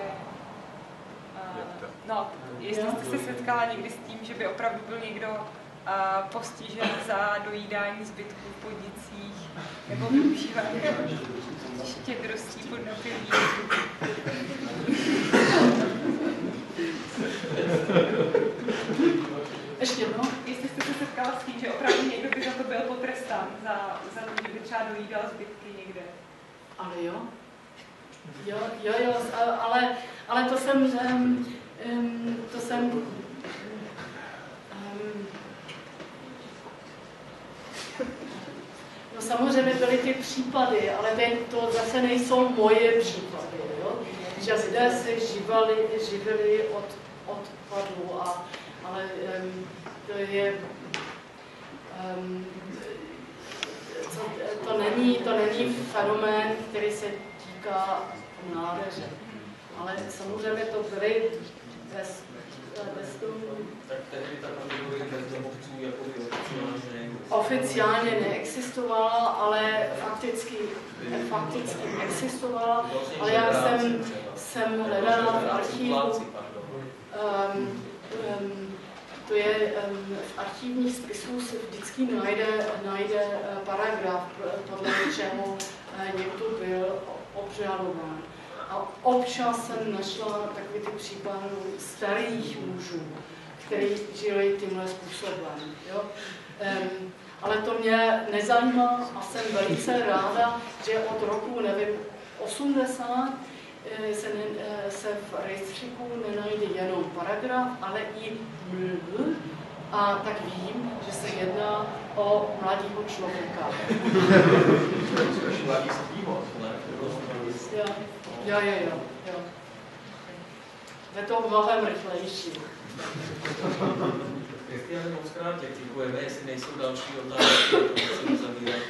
no, jestli jste se setkala někdy s tím, že by opravdu byl někdo postižen za dojídání zbytků v podnicích nebo využívání štědrostí podnapilí. Ještě jednou, jestli jste se setkala s tím, že opravdu někdo by za to byl potrestán, za to, že by třeba dojídal zbytky někde. Ale jo. Jo, ale to jsem... No samozřejmě byly ty případy, ale to zase nejsou moje případy, jo? Že lidé se živili od odpadu, ale to je... to není fenomén, který se týká mládeže, ale samozřejmě to byly tak tehdy ta kategorie bezdomovců jako oficiálně neexistovala, ale fakticky existovala. Ale já jsem hledala v archivu, to je v archivních spisů se vždycky najde paragraf, podle čeho někdo byl obžalován. A občas jsem našla takový ty případy starých mužů, kteří žili tímhle způsobem. Jo? Ale to mě nezajímá a jsem velice ráda, že od roku, nevím, 80 se v rejstříku nenajde jenom paragraf, ale i mluv. A tak vím, že se jedná o mladého člověka. Jo. Je to mnohem rychlejší. Kristiane, moc krát tě děkujeme, jestli nejsou další otázky, musíme zavírat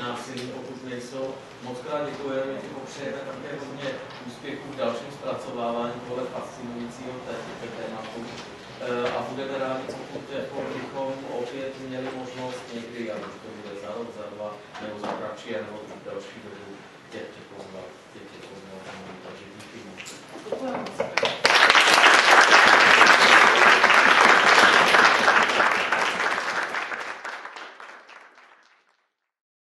násilí, pokud nejsou. Moc krát děkujeme, že popřejeme také hodně úspěchů v dalším zpracovávání tohle fascinujícího tématu. a budeme rádi, pokud bychom opět měli možnost někdy, a už to bude za rok, za dva, nebo za kratší, nebo další dobu,